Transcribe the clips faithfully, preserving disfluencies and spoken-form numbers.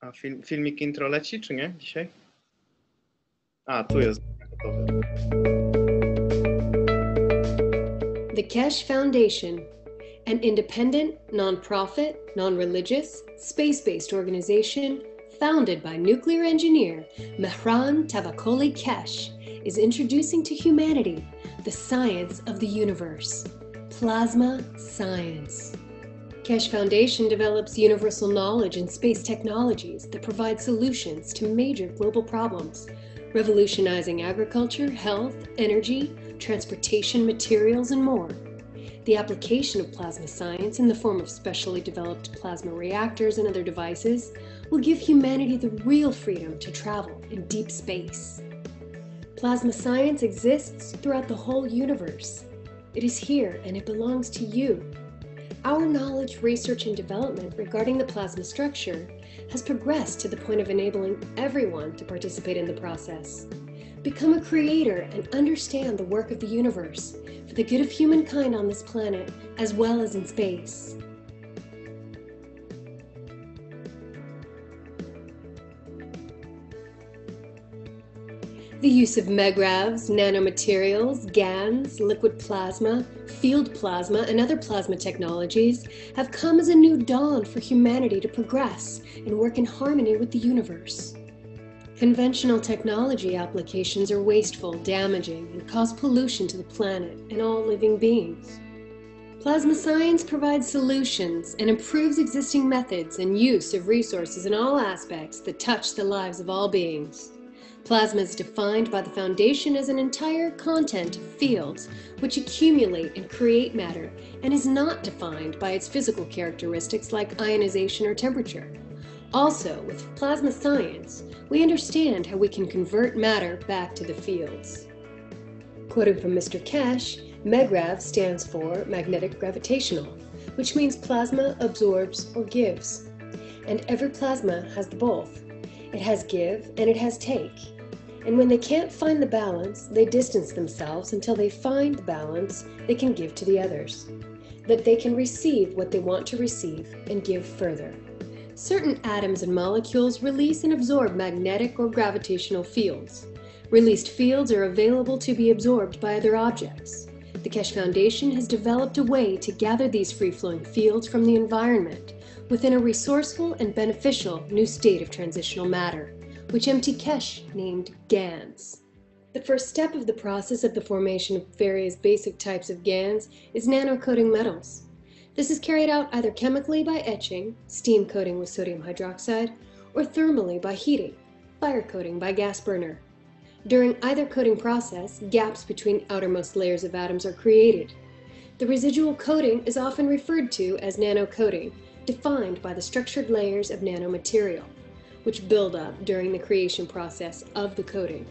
A film, filmik intro leci, czy nie, dzisiaj? A, tu jest gotowy. The Keshe Foundation, an independent, non-profit, non-religious, space-based organization founded by nuclear engineer Mehran Tavakoli Keshe, is introducing to humanity the science of the universe, plasma science. Keshe Foundation develops universal knowledge in space technologies that provide solutions to major global problems, revolutionizing agriculture, health, energy, transportation, materials, and more. The application of plasma science in the form of specially developed plasma reactors and other devices will give humanity the real freedom to travel in deep space. Plasma science exists throughout the whole universe. It is here and it belongs to you. Our knowledge, research, and development regarding the plasma structure has progressed to the point of enabling everyone to participate in the process. Become a creator and understand the work of the universe for the good of humankind on this planet as well as in space. The use of MaGravs, nanomaterials, GANs, liquid plasma, field plasma, and other plasma technologies have come as a new dawn for humanity to progress and work in harmony with the universe. Conventional technology applications are wasteful, damaging, and cause pollution to the planet and all living beings. Plasma science provides solutions and improves existing methods and use of resources in all aspects that touch the lives of all beings. Plasma is defined by the Foundation as an entire content of fields which accumulate and create matter, and is not defined by its physical characteristics like ionization or temperature. Also, with plasma science, we understand how we can convert matter back to the fields. Quoted from Mister Keshe, MaGrav stands for magnetic gravitational, which means plasma absorbs or gives, and every plasma has the both. It has give and it has take. And when they can't find the balance, they distance themselves until they find the balance they can give to the others, that they can receive what they want to receive and give further. Certain atoms and molecules release and absorb magnetic or gravitational fields. Released fields are available to be absorbed by other objects. The Keshe Foundation has developed a way to gather these free-flowing fields from the environment within a resourceful and beneficial new state of transitional matter, which M T Keshe named GANs. The first step of the process of the formation of various basic types of GANs is nanocoating metals. This is carried out either chemically by etching, steam coating with sodium hydroxide, or thermally by heating, fire coating by gas burner. During either coating process, gaps between outermost layers of atoms are created. The residual coating is often referred to as nanocoating, defined by the structured layers of nanomaterial, which build up during the creation process of the coating.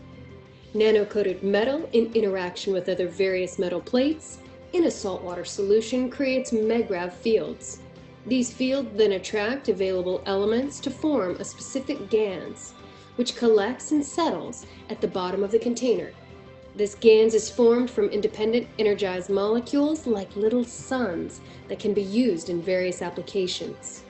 Nanocoated metal in interaction with other various metal plates in a saltwater solution creates MaGrav fields. These fields then attract available elements to form a specific GANs, which collects and settles at the bottom of the container. This GANs is formed from independent energized molecules like little suns that can be used in various applications.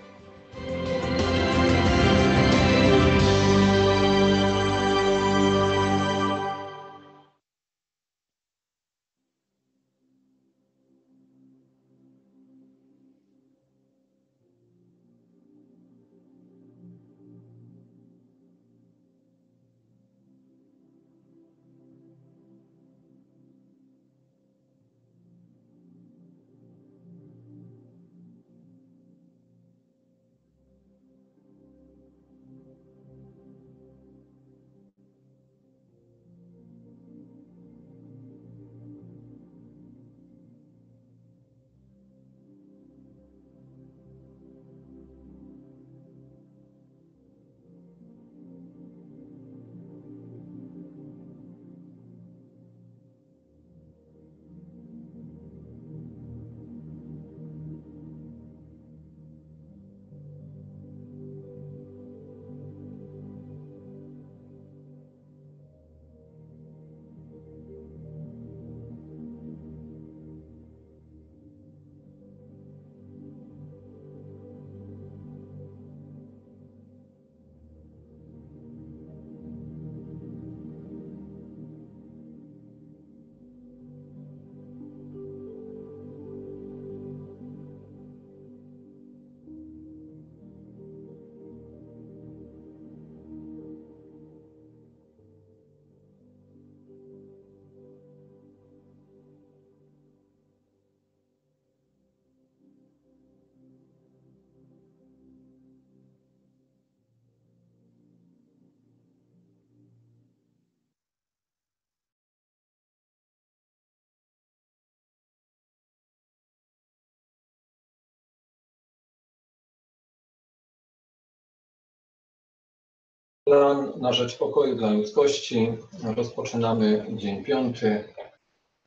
Plan na rzecz pokoju dla ludzkości. Rozpoczynamy dzień piąty.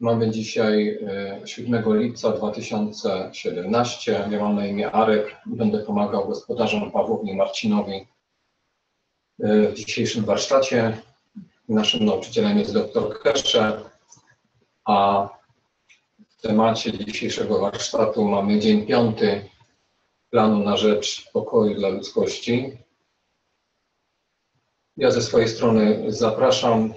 Mamy dzisiaj siódmego lipca dwa tysiące siedemnastego. Ja mam na imię Arek i będę pomagał gospodarzom Pawłowi Marcinowi w dzisiejszym warsztacie. Naszym nauczycielem jest doktor Keshe, a w temacie dzisiejszego warsztatu mamy dzień piąty planu na rzecz pokoju dla ludzkości. Ja ze swojej strony zapraszam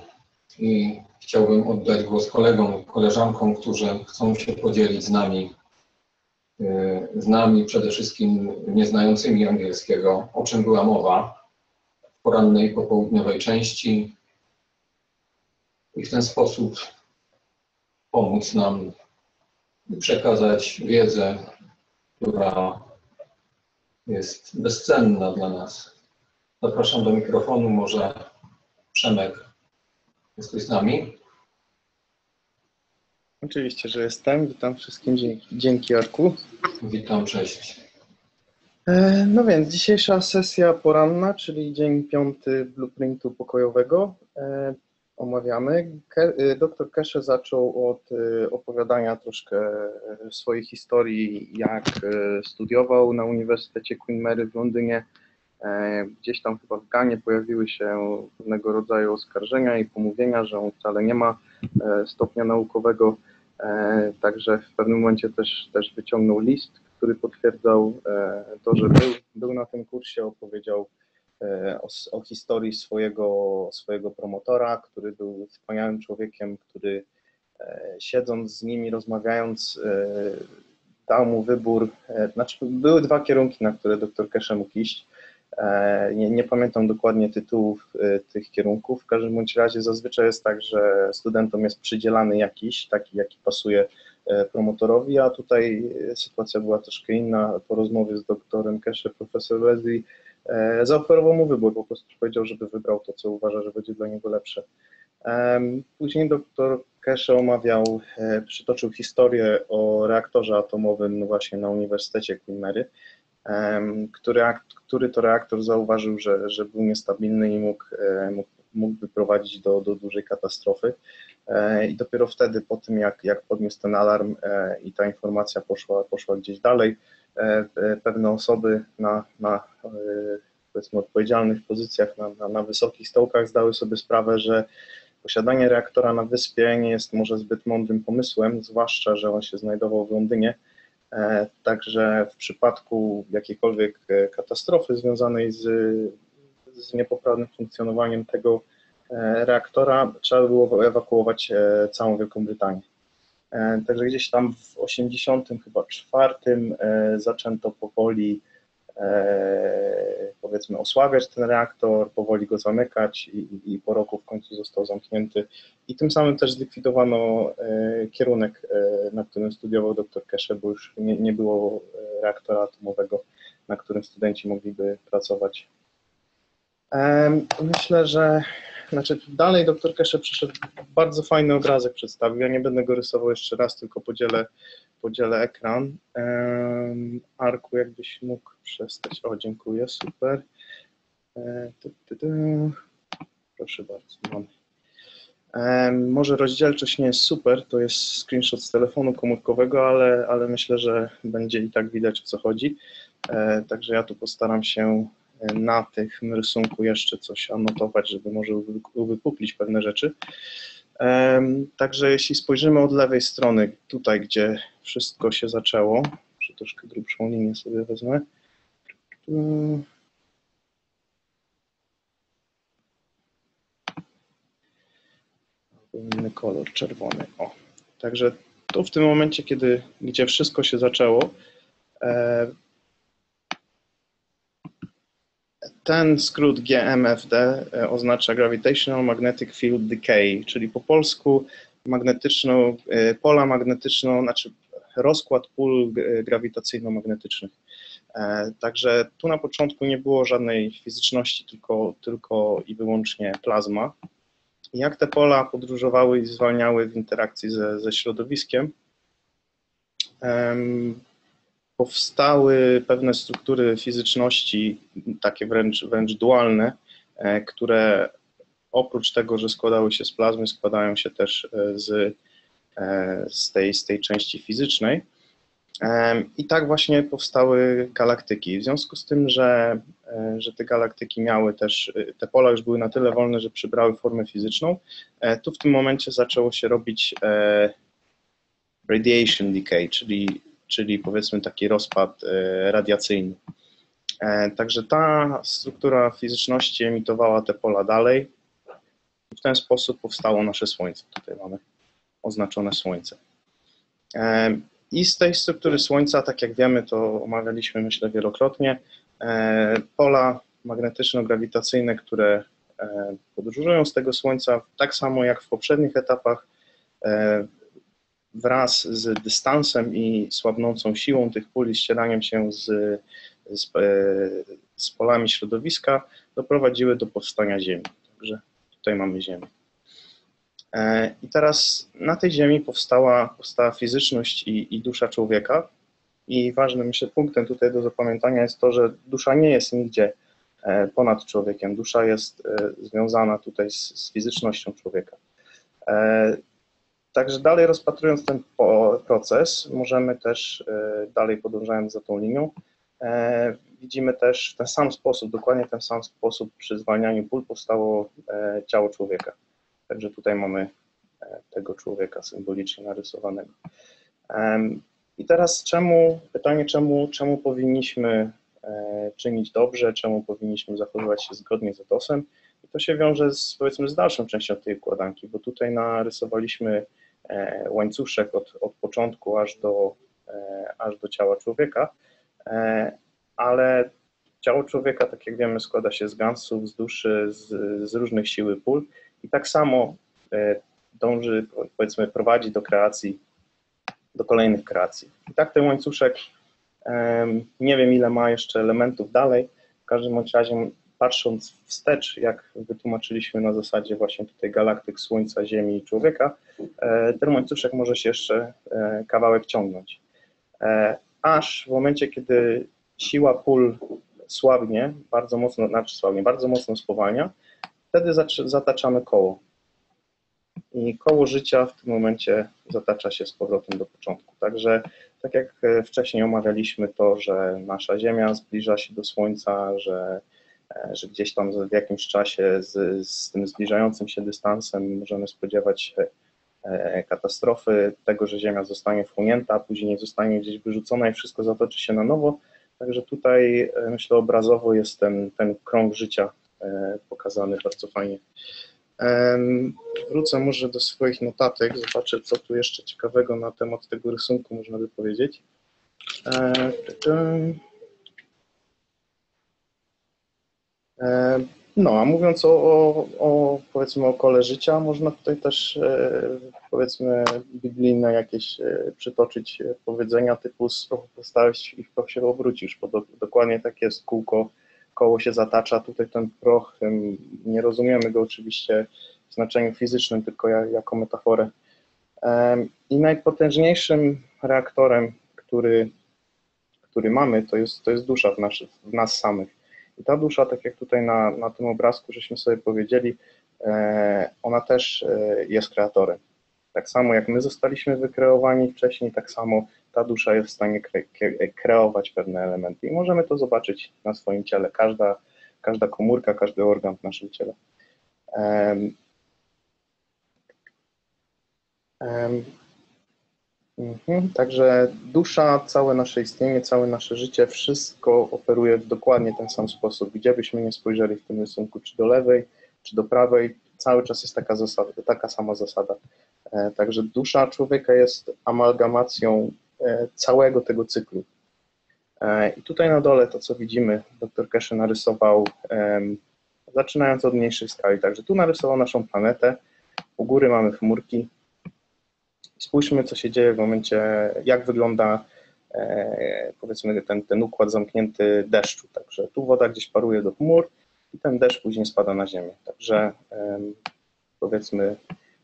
i chciałbym oddać głos kolegom, koleżankom, którzy chcą się podzielić z nami, z nami przede wszystkim nieznającymi angielskiego, o czym była mowa w porannej i popołudniowej części i w ten sposób pomóc nam przekazać wiedzę, która jest bezcenna dla nas. Zapraszam do mikrofonu, może Przemek, jesteś z nami? Oczywiście, że jestem. Witam wszystkim. Dzięki, Arku. Witam, cześć. No więc dzisiejsza sesja poranna, czyli dzień piąty blueprintu pokojowego. Omawiamy. Doktor Keshe zaczął od opowiadania troszkę swojej historii, jak studiował na Uniwersytecie Queen Mary w Londynie. Gdzieś tam chyba w Ganie pojawiły się pewnego rodzaju oskarżenia i pomówienia, że on wcale nie ma stopnia naukowego, także w pewnym momencie też, też wyciągnął list, który potwierdzał to, że był, był na tym kursie, opowiedział o, o historii swojego, swojego promotora, który był wspaniałym człowiekiem, który siedząc z nimi, rozmawiając, dał mu wybór, znaczy były dwa kierunki, na które doktor Keshe mógł iść. Nie, nie pamiętam dokładnie tytułów tych kierunków, w każdym bądź razie zazwyczaj jest tak, że studentom jest przydzielany jakiś, taki jaki pasuje promotorowi, a tutaj sytuacja była troszkę inna. Po rozmowie z doktorem Keshe profesor Leslie zaoferował mu wybór, po prostu powiedział, żeby wybrał to, co uważa, że będzie dla niego lepsze. Później doktor Keshe omawiał, przytoczył historię o reaktorze atomowym właśnie na Uniwersytecie Queen Mary, który, który to reaktor zauważył, że, że był niestabilny i mógł, mógł, mógł doprowadzić do, do dużej katastrofy. I dopiero wtedy, po tym jak, jak podniósł ten alarm i ta informacja poszła, poszła gdzieś dalej, pewne osoby na, na powiedzmy odpowiedzialnych pozycjach, na, na, na wysokich stołkach zdały sobie sprawę, że posiadanie reaktora na wyspie nie jest może zbyt mądrym pomysłem, zwłaszcza że on się znajdował w Londynie. Także w przypadku jakiejkolwiek katastrofy związanej z, z niepoprawnym funkcjonowaniem tego reaktora trzeba było ewakuować całą Wielką Brytanię. Także gdzieś tam w osiemdziesiątym chyba czwartym zaczęto powoli powiedzmy osłabiać ten reaktor, powoli go zamykać i, i po roku w końcu został zamknięty i tym samym też zlikwidowano kierunek, na którym studiował doktor Keshe, bo już nie, nie było reaktora atomowego, na którym studenci mogliby pracować. Myślę, że znaczy dalej doktor Keshe przyszedł, bardzo fajny obrazek przedstawił, ja nie będę go rysował jeszcze raz, tylko podzielę Podzielę ekran. Arku, jakbyś mógł przestać. O, dziękuję, super. Proszę bardzo, mamy. Może rozdzielczość nie jest super, to jest screenshot z telefonu komórkowego, ale, ale myślę, że będzie i tak widać, o co chodzi. Także ja tu postaram się na tym rysunku jeszcze coś anotować, żeby może uwypuklić pewne rzeczy. Także jeśli spojrzymy od lewej strony, tutaj gdzie wszystko się zaczęło, przy troszkę grubszą linię sobie wezmę. Inny kolor czerwony. O. Także tu w tym momencie, kiedy, gdzie wszystko się zaczęło, ten skrót G M F D oznacza Gravitational Magnetic Field Decay, czyli po polsku magnetyczną, pola magnetyczną, znaczy rozkład pól grawitacyjno-magnetycznych. Także tu na początku nie było żadnej fizyczności, tylko, tylko i wyłącznie plazma. Jak te pola podróżowały i zwalniały w interakcji ze, ze środowiskiem, um, powstały pewne struktury fizyczności, takie wręcz, wręcz dualne, które oprócz tego, że składały się z plazmy, składają się też z, z, tej, z tej części fizycznej. I tak właśnie powstały galaktyki. W związku z tym, że, że te galaktyki miały też, te pola już były na tyle wolne, że przybrały formę fizyczną, tu w tym momencie zaczęło się robić radiation decay, czyli, czyli powiedzmy taki rozpad radiacyjny. Także ta struktura fizyczności emitowała te pola dalej. W ten sposób powstało nasze Słońce. Tutaj mamy oznaczone Słońce. I z tej struktury Słońca, tak jak wiemy, to omawialiśmy, myślę, wielokrotnie, pola magnetyczno-grawitacyjne, które podróżują z tego Słońca, tak samo jak w poprzednich etapach, wraz z dystansem i słabnącą siłą tych pól, ścieraniem się z, z, z polami środowiska, doprowadziły do powstania Ziemi. Także tutaj mamy Ziemię. I teraz na tej Ziemi powstała, powstała fizyczność i, i dusza człowieka. I ważnym, myślę, punktem tutaj do zapamiętania jest to, że dusza nie jest nigdzie ponad człowiekiem. Dusza jest związana tutaj z, z fizycznością człowieka. Także dalej rozpatrując ten proces, możemy też, dalej podążając za tą linią, widzimy też w ten sam sposób, dokładnie ten sam sposób przy zwalnianiu pól powstało ciało człowieka. Także tutaj mamy tego człowieka symbolicznie narysowanego. I teraz czemu, pytanie, czemu, czemu powinniśmy czynić dobrze, czemu powinniśmy zachowywać się zgodnie z etosem? I to się wiąże z, powiedzmy, z dalszą częścią tej układanki, bo tutaj narysowaliśmy łańcuszek od, od początku aż do, aż do ciała człowieka, ale ciało człowieka, tak jak wiemy, składa się z gansów, z duszy, z, z różnych sił pól. I tak samo dąży, powiedzmy, prowadzi do kreacji, do kolejnych kreacji. I tak ten łańcuszek, nie wiem ile ma jeszcze elementów dalej, w każdym razie patrząc wstecz, jak wytłumaczyliśmy na zasadzie właśnie tutaj galaktyk, Słońca, Ziemi i człowieka, ten łańcuszek może się jeszcze kawałek ciągnąć. Aż w momencie, kiedy siła pól słabnie, bardzo mocno, znaczy słabnie, bardzo mocno spowalnia, wtedy zataczamy koło i koło życia w tym momencie zatacza się z powrotem do początku. Także tak jak wcześniej omawialiśmy to, że nasza Ziemia zbliża się do Słońca, że, że gdzieś tam w jakimś czasie z, z tym zbliżającym się dystansem możemy spodziewać się katastrofy, tego, że Ziemia zostanie wchłonięta, później zostanie gdzieś wyrzucona i wszystko zatoczy się na nowo. Także tutaj, myślę, obrazowo jest ten, ten krąg życia pokazany bardzo fajnie. Wrócę może do swoich notatek, zobaczę, co tu jeszcze ciekawego na temat tego rysunku można by powiedzieć. No, a mówiąc o, o, o, powiedzmy, o kole życia, można tutaj też, powiedzmy, biblijne jakieś przytoczyć powiedzenia typu z trochu postałeś i w proch się obrócisz, bo do, dokładnie tak jest kółko, koło się zatacza, tutaj ten proch, nie rozumiemy go oczywiście w znaczeniu fizycznym, tylko jako metaforę. I najpotężniejszym reaktorem, który, który mamy, to jest, to jest dusza w nas, w nas samych. I ta dusza, tak jak tutaj na, na tym obrazku, żeśmy sobie powiedzieli, ona też jest kreatorem. Tak samo jak my zostaliśmy wykreowani wcześniej, tak samo ta dusza jest w stanie kreować pewne elementy i możemy to zobaczyć na swoim ciele, każda, każda komórka, każdy organ w naszym ciele. Um, um, mhm, także dusza, całe nasze istnienie, całe nasze życie, wszystko operuje w dokładnie ten sam sposób. Gdzie byśmy nie spojrzeli w tym rysunku, czy do lewej, czy do prawej, cały czas jest taka, zasada, taka sama zasada. Także dusza człowieka jest amalgamacją całego tego cyklu. I tutaj na dole to, co widzimy, doktor Keshe narysował, zaczynając od mniejszych skali. Także tu narysował naszą planetę, u góry mamy chmurki. Spójrzmy, co się dzieje w momencie, jak wygląda, powiedzmy, ten, ten układ zamknięty deszczu. Także tu woda gdzieś paruje do chmur i ten deszcz później spada na ziemię. Także powiedzmy,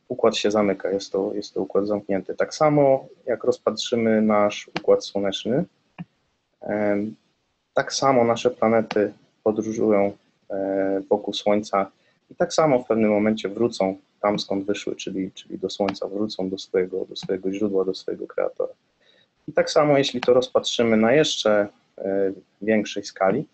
układ się zamyka, jest to, jest to układ zamknięty. Tak samo jak rozpatrzymy nasz układ słoneczny, tak samo nasze planety podróżują wokół Słońca i tak samo w pewnym momencie wrócą tam, skąd wyszły, czyli, czyli do Słońca, wrócą do swojego, do swojego źródła, do swojego kreatora. I tak samo, jeśli to rozpatrzymy na jeszcze większej skali,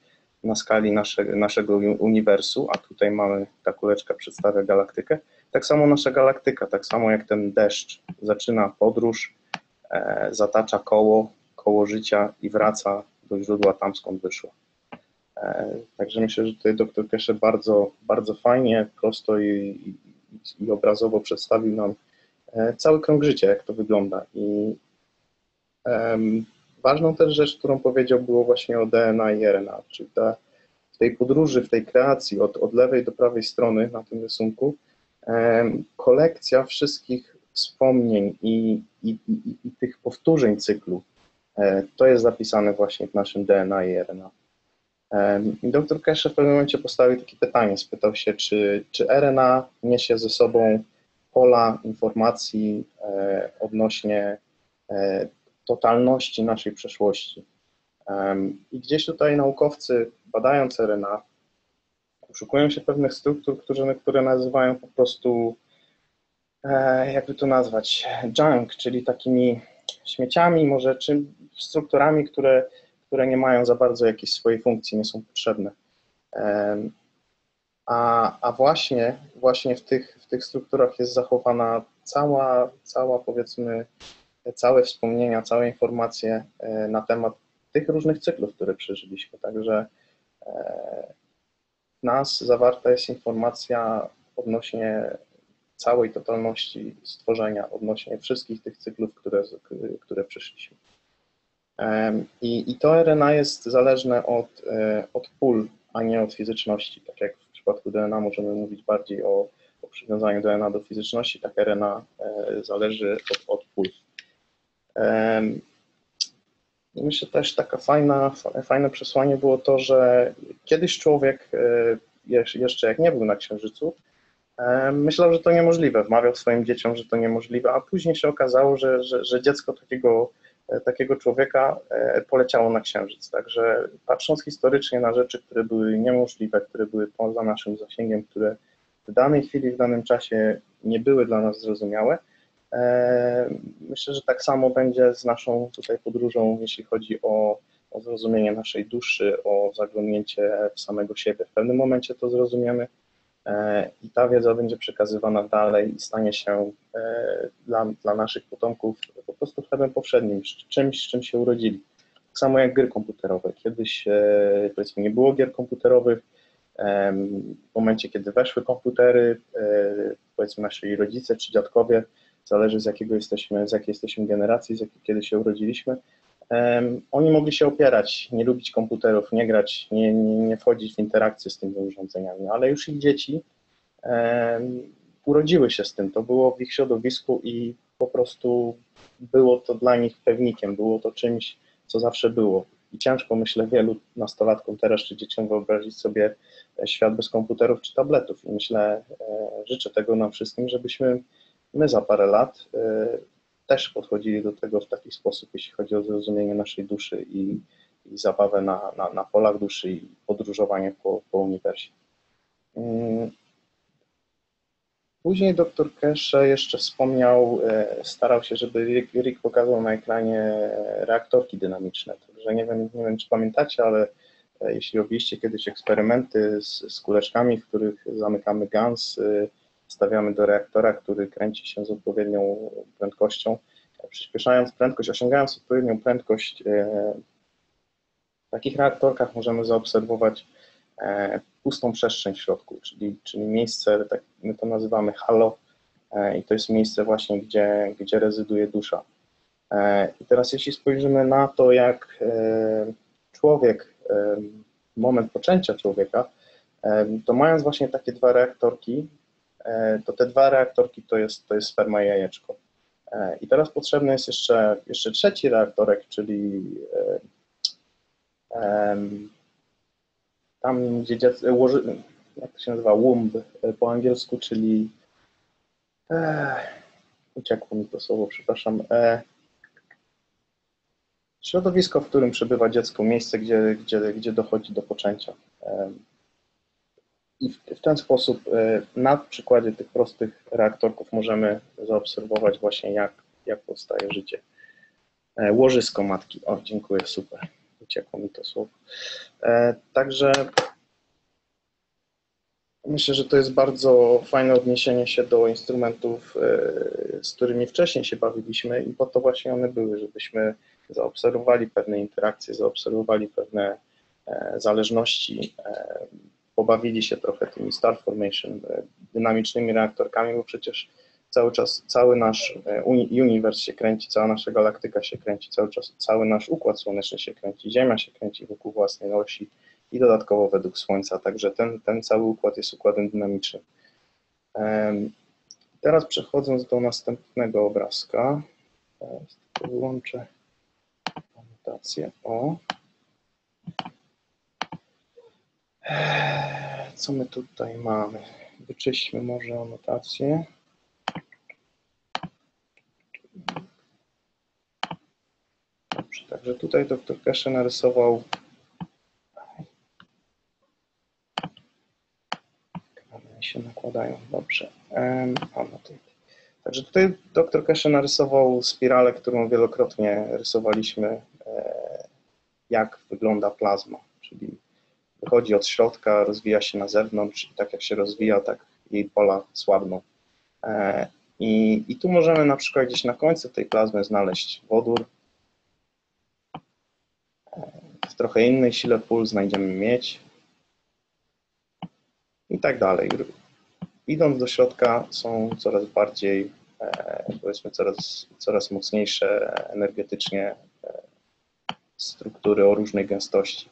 na skali nasze, naszego uniwersu, a tutaj mamy, ta kuleczka przedstawia galaktykę, tak samo nasza galaktyka, tak samo jak ten deszcz zaczyna podróż, e, zatacza koło, koło życia i wraca do źródła tam, skąd wyszła. E, także myślę, że tutaj doktor Keshe bardzo, bardzo fajnie, prosto i, i, i obrazowo przedstawił nam e, cały krąg życia, jak to wygląda. I e, ważną też rzecz, którą powiedział, było właśnie o D N A i R N A, czyli ta, w tej podróży, w tej kreacji od, od lewej do prawej strony na tym rysunku, kolekcja wszystkich wspomnień i, i, i, i tych powtórzeń cyklu, to jest zapisane właśnie w naszym D N A i R N A. I doktor Keshe w pewnym momencie postawił takie pytanie, spytał się, czy, czy R N A niesie ze sobą pola informacji odnośnie totalności naszej przeszłości. I gdzieś tutaj naukowcy, badając R N A, poszukują się pewnych struktur, które, które nazywają po prostu, e, jakby to nazwać, junk, czyli takimi śmieciami, może czym, strukturami, które, które nie mają za bardzo jakiejś swojej funkcji, nie są potrzebne. E, a, a właśnie, właśnie w tych, w tych strukturach jest zachowana cała, cała, powiedzmy, całe wspomnienia, całe informacje e, na temat tych różnych cyklów, które przeżyliśmy. Także e, nas zawarta jest informacja odnośnie całej totalności stworzenia, odnośnie wszystkich tych cyklów, które, które przeszliśmy. I, i to R N A jest zależne od, od pól, a nie od fizyczności. Tak jak w przypadku D N A możemy mówić bardziej o, o przywiązaniu D N A do fizyczności, tak R N A zależy od, od pól. I myślę też taka fajna, fajne przesłanie było to, że kiedyś człowiek, jeszcze jak nie był na Księżycu, myślał, że to niemożliwe, wmawiał swoim dzieciom, że to niemożliwe, a później się okazało, że, że, że dziecko takiego, takiego człowieka poleciało na Księżyc. Także patrząc historycznie na rzeczy, które były niemożliwe, które były poza naszym zasięgiem, które w danej chwili, w danym czasie nie były dla nas zrozumiałe, myślę, że tak samo będzie z naszą tutaj podróżą, jeśli chodzi o, o zrozumienie naszej duszy, o zaglądnięcie w samego siebie. W pewnym momencie to zrozumiemy i ta wiedza będzie przekazywana dalej i stanie się dla, dla naszych potomków po prostu chlebem powszednim, czymś, z czym się urodzili. Tak samo jak gry komputerowe. Kiedyś, powiedzmy, nie było gier komputerowych. W momencie, kiedy weszły komputery, powiedzmy, nasi rodzice czy dziadkowie, zależy z jakiego jesteśmy, z jakiej jesteśmy generacji, z jakiej kiedy się urodziliśmy. Um, oni mogli się opierać, nie lubić komputerów, nie grać, nie, nie, nie wchodzić w interakcję z tymi urządzeniami, ale już ich dzieci um, urodziły się z tym, to było w ich środowisku i po prostu było to dla nich pewnikiem, było to czymś, co zawsze było. I ciężko, myślę, wielu nastolatkom teraz czy dzieciom wyobrazić sobie świat bez komputerów czy tabletów. I myślę, e, życzę tego nam wszystkim, żebyśmy my za parę lat y, też podchodzili do tego w taki sposób, jeśli chodzi o zrozumienie naszej duszy i, i zabawę na, na, na polach duszy i podróżowanie po, po uniwersie. Hmm. Później doktor Keshe jeszcze wspomniał, e, starał się, żeby Rick, Rick pokazał na ekranie reaktorki dynamiczne. Także nie wiem, nie wiem czy pamiętacie, ale e, jeśli robiliście kiedyś eksperymenty z, z kuleczkami, w których zamykamy G A N S, y, stawiamy do reaktora, który kręci się z odpowiednią prędkością, przyspieszając prędkość, osiągając odpowiednią prędkość, w takich reaktorkach możemy zaobserwować pustą przestrzeń w środku, czyli, czyli miejsce, tak my to nazywamy halo, i to jest miejsce właśnie, gdzie, gdzie rezyduje dusza. I teraz jeśli spojrzymy na to, jak człowiek, moment poczęcia człowieka, to mając właśnie takie dwa reaktorki, to te dwa reaktorki to jest, to jest sperma i jajeczko. I teraz potrzebny jest jeszcze, jeszcze trzeci reaktorek, czyli tam, gdzie dziecko, jak to się nazywa, womb po angielsku, czyli uciekło mi to słowo, przepraszam, środowisko, w którym przebywa dziecko, miejsce, gdzie, gdzie, gdzie dochodzi do poczęcia. I w ten sposób na przykładzie tych prostych reaktorków możemy zaobserwować właśnie, jak, jak powstaje życie. Łożysko matki. O, dziękuję, super. Uciekło mi to słowo. Także myślę, że to jest bardzo fajne odniesienie się do instrumentów, z którymi wcześniej się bawiliśmy i po to właśnie one były, żebyśmy zaobserwowali pewne interakcje, zaobserwowali pewne zależności, pobawili się trochę tymi star formation, dynamicznymi reaktorkami, bo przecież cały czas, cały nasz uniwers się kręci, cała nasza galaktyka się kręci, cały czas, cały nasz układ słoneczny się kręci, Ziemia się kręci wokół własnej osi i dodatkowo według Słońca, także ten, ten cały układ jest układem dynamicznym. Teraz przechodząc do następnego obrazka, wyłączę anotację, o. Co my tutaj mamy? Wyczyśćmy może anotację. Dobrze, także tutaj doktor Keshe narysował kamery się nakładają, dobrze. Także tutaj doktor Keshe narysował spiralę, którą wielokrotnie rysowaliśmy, jak wygląda plazma, czyli wychodzi od środka, rozwija się na zewnątrz i tak jak się rozwija, tak jej pola słabną. I, i tu możemy na przykład gdzieś na końcu tej plazmy znaleźć wodór. W trochę innej sile pól znajdziemy miedź i tak dalej. Idąc do środka są coraz bardziej, powiedzmy, coraz, coraz mocniejsze energetycznie struktury o różnej gęstości.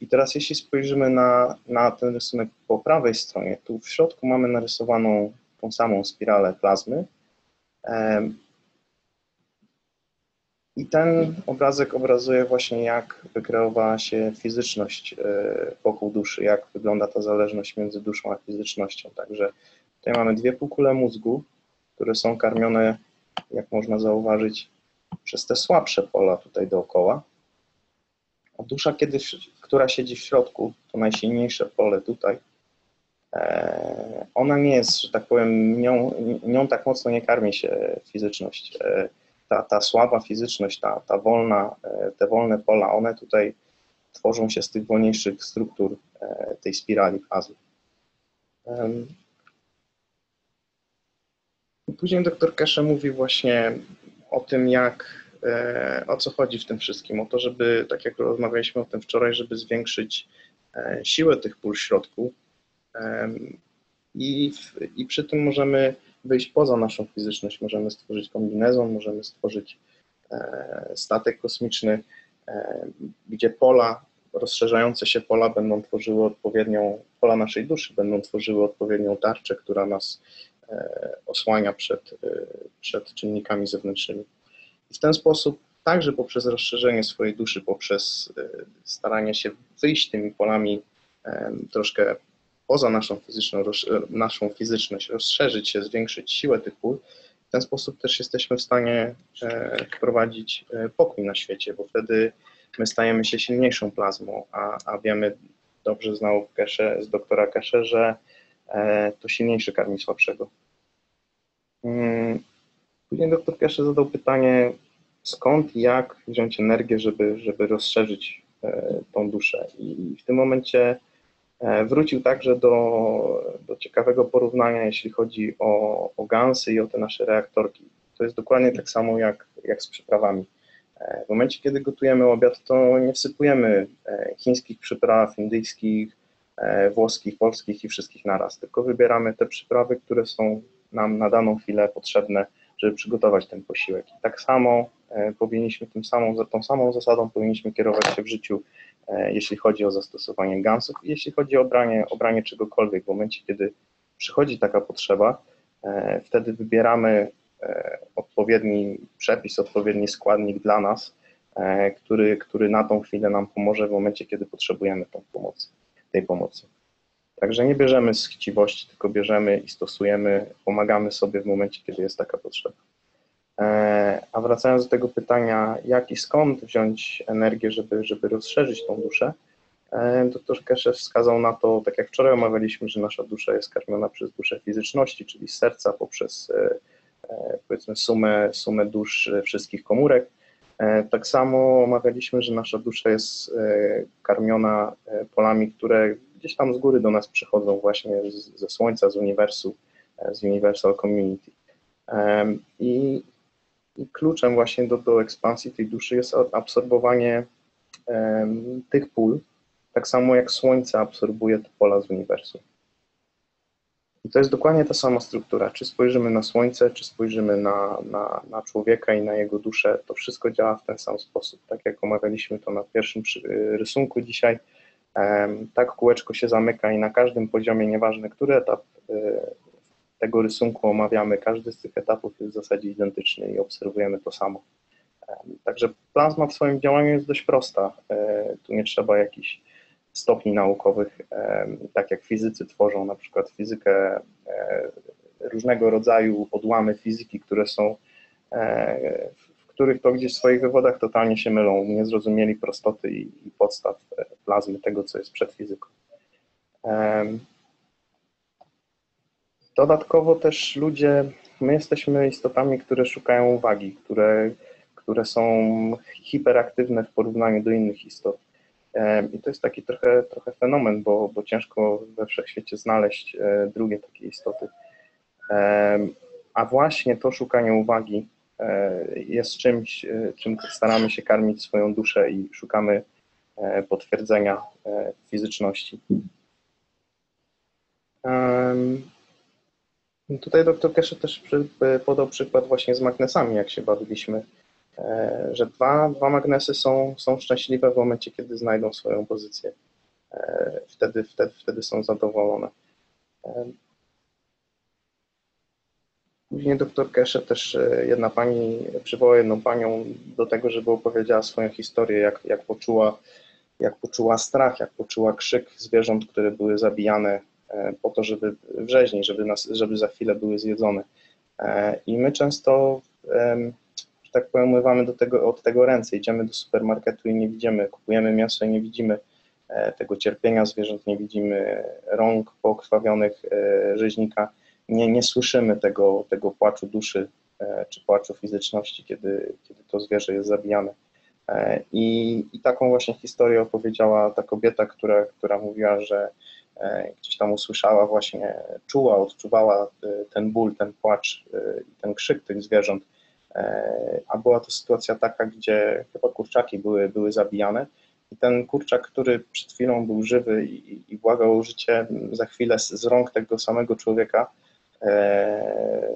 I teraz jeśli spojrzymy na, na ten rysunek po prawej stronie, tu w środku mamy narysowaną tą samą spiralę plazmy i ten obrazek obrazuje właśnie, jak wykreowała się fizyczność wokół duszy, jak wygląda ta zależność między duszą a fizycznością. Także tutaj mamy dwie półkule mózgu, które są karmione, jak można zauważyć, przez te słabsze pola tutaj dookoła. A dusza, kiedy, która siedzi w środku, to najsilniejsze pole tutaj, ona nie jest, że tak powiem, nią, nią tak mocno nie karmi się fizyczność. Ta, ta słaba fizyczność, ta, ta wolna, te wolne pola, one tutaj tworzą się z tych wolniejszych struktur tej spirali plazmy. Później doktor Keshe mówi właśnie o tym, jak o co chodzi w tym wszystkim? O to, żeby, tak jak rozmawialiśmy o tym wczoraj, żeby zwiększyć siłę tych pól w środku i, w, i przy tym możemy wyjść poza naszą fizyczność, możemy stworzyć kombinezon, możemy stworzyć statek kosmiczny, gdzie pola, rozszerzające się pola będą tworzyły odpowiednią, pola naszej duszy będą tworzyły odpowiednią tarczę, która nas osłania przed, przed czynnikami zewnętrznymi. I w ten sposób, także poprzez rozszerzenie swojej duszy, poprzez staranie się wyjść tymi polami troszkę poza naszą fizyczną, naszą fizyczność, rozszerzyć się, zwiększyć siłę tych pól, w ten sposób też jesteśmy w stanie wprowadzić pokój na świecie, bo wtedy my stajemy się silniejszą plazmą, a, a wiemy, dobrze znał Keshe, z doktora Keshe, że to silniejszy karmi słabszego. Później doktor Keshe zadał pytanie, skąd i jak wziąć energię, żeby, żeby rozszerzyć tą duszę. I w tym momencie wrócił także do, do ciekawego porównania, jeśli chodzi o, o gansy i o te nasze reaktorki. To jest dokładnie tak samo jak, jak z przyprawami. W momencie, kiedy gotujemy obiad, to nie wsypujemy chińskich przypraw, indyjskich, włoskich, polskich i wszystkich naraz, tylko wybieramy te przyprawy, które są nam na daną chwilę potrzebne, żeby przygotować ten posiłek. I tak samo powinniśmy, tym samą, tą samą zasadą powinniśmy kierować się w życiu, jeśli chodzi o zastosowanie gansów i jeśli chodzi o obranie, obranie czegokolwiek. W momencie, kiedy przychodzi taka potrzeba, wtedy wybieramy odpowiedni przepis, odpowiedni składnik dla nas, który, który na tą chwilę nam pomoże w momencie, kiedy potrzebujemy tą pomocy, tej pomocy. Także nie bierzemy z chciwości, tylko bierzemy i stosujemy, pomagamy sobie w momencie, kiedy jest taka potrzeba. A wracając do tego pytania, jak i skąd wziąć energię, żeby, żeby rozszerzyć tą duszę, Doktor Keshe wskazał na to, tak jak wczoraj omawialiśmy, że nasza dusza jest karmiona przez duszę fizyczności, czyli z serca poprzez powiedzmy sumę, sumę dusz wszystkich komórek. Tak samo omawialiśmy, że nasza dusza jest karmiona polami, które gdzieś tam z góry do nas przychodzą właśnie z, ze Słońca, z uniwersu, z Universal Community. I, i kluczem właśnie do, do ekspansji tej duszy jest absorbowanie tych pól, tak samo jak Słońce absorbuje te pola z uniwersum. I to jest dokładnie ta sama struktura. Czy spojrzymy na Słońce, czy spojrzymy na, na, na człowieka i na jego duszę, to wszystko działa w ten sam sposób. Tak jak omawialiśmy to na pierwszym rysunku dzisiaj, tak kółeczko się zamyka i na każdym poziomie, nieważne który etap tego rysunku omawiamy, każdy z tych etapów jest w zasadzie identyczny i obserwujemy to samo. Także plazma w swoim działaniu jest dość prosta. Tu nie trzeba jakichś stopni naukowych, tak jak fizycy tworzą na przykład fizykę, różnego rodzaju odłamy fizyki, które są, w których to gdzieś w swoich wywodach totalnie się mylą, nie zrozumieli prostoty i podstaw plazmy, tego co jest przed fizyką. Dodatkowo też ludzie, my jesteśmy istotami, które szukają uwagi, które, które są hiperaktywne w porównaniu do innych istot. I to jest taki trochę, trochę fenomen, bo, bo ciężko we wszechświecie znaleźć drugie takie istoty. A właśnie to szukanie uwagi jest czymś, czym staramy się karmić swoją duszę i szukamy potwierdzenia fizyczności. Tutaj doktor Keshe też podał przykład właśnie z magnesami, jak się bawiliśmy, że dwa, dwa magnesy są, są szczęśliwe w momencie, kiedy znajdą swoją pozycję. Wtedy, wtedy, wtedy są zadowolone. Później doktor Keshe też, jedna pani, przywołała jedną panią do tego, żeby opowiedziała swoją historię, jak, jak, poczuła, jak poczuła strach, jak poczuła krzyk zwierząt, które były zabijane po to, żeby w rzeźni, żeby, nas, żeby za chwilę były zjedzone. I my często, że tak powiem, umywamy do tego, od tego ręce, idziemy do supermarketu i nie widzimy, kupujemy mięso i nie widzimy tego cierpienia zwierząt, nie widzimy rąk pokrwawionych rzeźnika, nie, nie słyszymy tego, tego płaczu duszy czy płaczu fizyczności, kiedy, kiedy to zwierzę jest zabijane. I, i taką właśnie historię opowiedziała ta kobieta, która, która mówiła, że gdzieś tam usłyszała właśnie, czuła, odczuwała ten ból, ten płacz i ten krzyk tych zwierząt. A była to sytuacja taka, gdzie chyba kurczaki były, były zabijane i ten kurczak, który przed chwilą był żywy i, i błagał o życie, za chwilę z, z rąk tego samego człowieka e,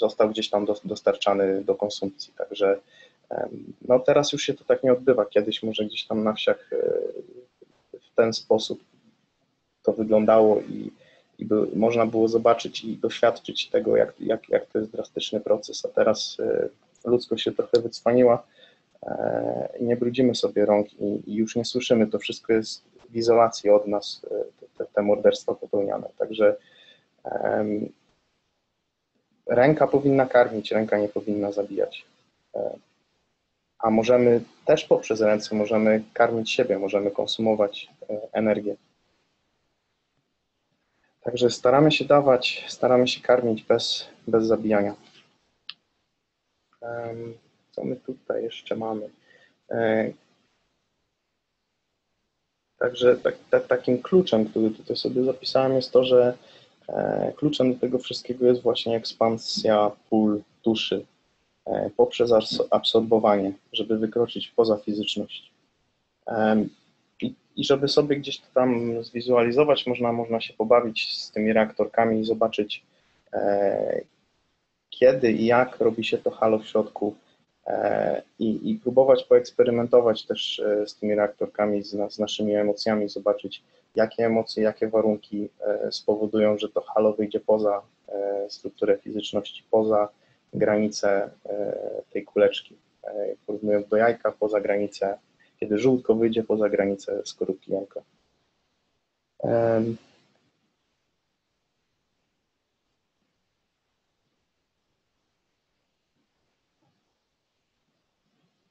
został gdzieś tam do, dostarczany do konsumpcji. Także e, no teraz już się to tak nie odbywa. Kiedyś może gdzieś tam na wsiach e, w ten sposób to wyglądało i, i by, można było zobaczyć i doświadczyć tego, jak, jak, jak to jest drastyczny proces, a teraz y, ludzkość się trochę wycwaniła i y, nie brudzimy sobie rąk i, i już nie słyszymy, to wszystko jest w izolacji od nas, y, te, te morderstwa popełniane, także y, ręka powinna karmić, ręka nie powinna zabijać, y, a możemy też poprzez ręce, możemy karmić siebie, możemy konsumować y, energię. Także staramy się dawać, staramy się karmić bez, bez zabijania. Co my tutaj jeszcze mamy? Także tak, tak, takim kluczem, który tutaj sobie zapisałem, jest to, że kluczem do tego wszystkiego jest właśnie ekspansja pól duszy poprzez absorbowanie, żeby wykroczyć poza fizyczność. I żeby sobie gdzieś to tam zwizualizować, można, można się pobawić z tymi reaktorkami i zobaczyć, e, kiedy i jak robi się to halo w środku e, i, i próbować poeksperymentować też z tymi reaktorkami, z, z naszymi emocjami, zobaczyć, jakie emocje, jakie warunki e, spowodują, że to halo wyjdzie poza e, strukturę fizyczności, poza granicę e, tej kuleczki, e, porównując do jajka, poza granicę, kiedy żółtko wyjdzie poza granicę skorupki jajka.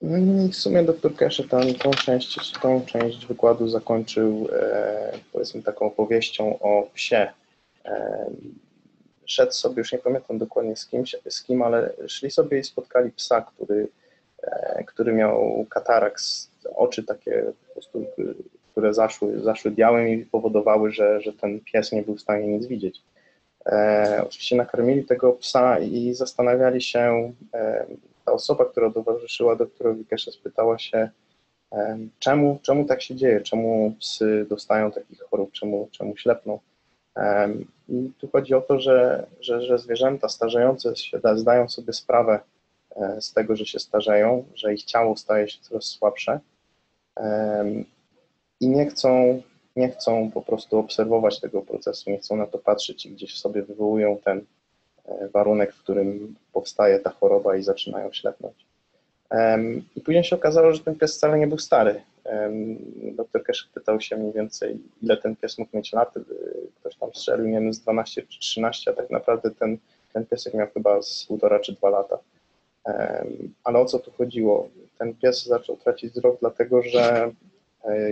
No i w sumie doktor Keshe tam, tą, część, tą część wykładu zakończył e, powiedzmy taką opowieścią o psie. E, szedł sobie, już nie pamiętam dokładnie z, kimś, z kim, ale szli sobie i spotkali psa, który, e, który miał kataraks, oczy takie po prostu, które zaszły, zaszły białym i powodowały, że, że ten pies nie był w stanie nic widzieć. E, oczywiście nakarmili tego psa i zastanawiali się, e, ta osoba, która towarzyszyła doktorowi Keshe, spytała się, e, czemu, czemu tak się dzieje, czemu psy dostają takich chorób, czemu, czemu ślepną. E, I tu chodzi o to, że, że, że zwierzęta starzejące się zdają sobie sprawę e, z tego, że się starzeją, że ich ciało staje się coraz słabsze e, i nie chcą, nie chcą po prostu obserwować tego procesu, nie chcą na to patrzeć i gdzieś w sobie wywołują ten warunek, w którym powstaje ta choroba i zaczynają ślepnąć. Um, I później się okazało, że ten pies wcale nie był stary. Um, doktor Keshe pytał się mniej więcej, ile ten pies mógł mieć lat. Ktoś tam strzelił, nie wiem, z dwanaście czy trzynaście, a tak naprawdę ten, ten piesek miał chyba z półtora czy dwa lata. Um, ale o co tu chodziło? Ten pies zaczął tracić wzrok dlatego, że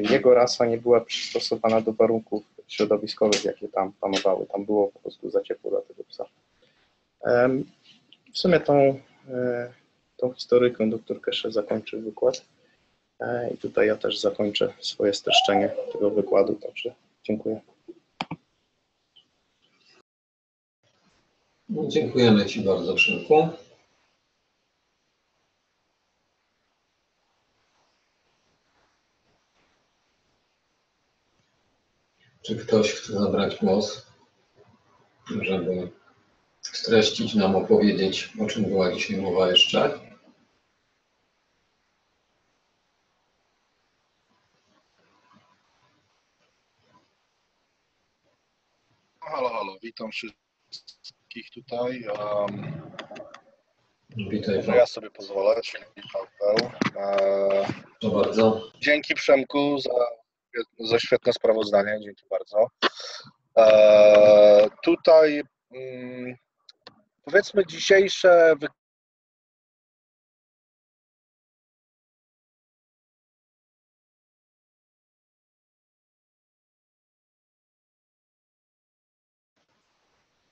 jego rasa nie była przystosowana do warunków środowiskowych, jakie tam panowały. Tam było po prostu za ciepło dla tego psa. W sumie tą, tą historyką doktor Keshe zakończył wykład i tutaj ja też zakończę swoje streszczenie tego wykładu, także dziękuję. No, dziękujemy Ci bardzo, Przemku. Czy ktoś chce zabrać głos, żeby streścić nam, opowiedzieć, o czym była dzisiaj mowa jeszcze? Halo, halo, witam wszystkich tutaj. Um, Witaj. Może ja sobie pozwolę, czyli Paweł. E, to bardzo. Dzięki, Przemku, za, za świetne sprawozdanie, dzięki bardzo. E, tutaj mm, powiedzmy, dzisiejsze wy...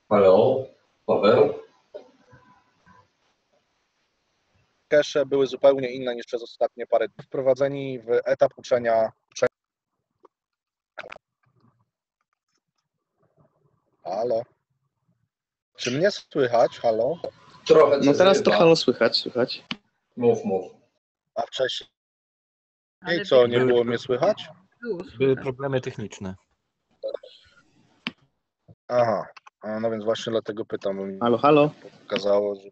Halo, Paweł? Keshe były zupełnie inne niż przez ostatnie parę dni. Wprowadzeni w etap uczenia. Halo? Czy mnie słychać? Halo? Trochę. No teraz zrywa. To halo słychać, słychać. Mów, mów. A wcześniej ale co, nie było mnie słychać? Były problemy techniczne. Aha, no więc właśnie dlatego pytam. Halo, halo. Pokazało, że,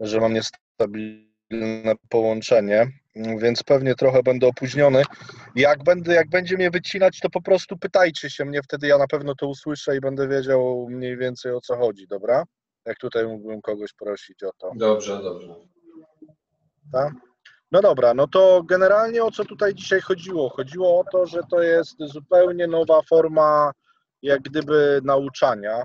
że mam niestabilne połączenie, więc pewnie trochę będę opóźniony. Jak, będę, jak będzie mnie wycinać, to po prostu pytajcie się mnie, wtedy ja na pewno to usłyszę i będę wiedział mniej więcej, o co chodzi, dobra? Jak tutaj mógłbym kogoś prosić o to. Dobrze, dobrze. Tak? No dobra, no to generalnie o co tutaj dzisiaj chodziło? Chodziło o to, że to jest zupełnie nowa forma jak gdyby nauczania,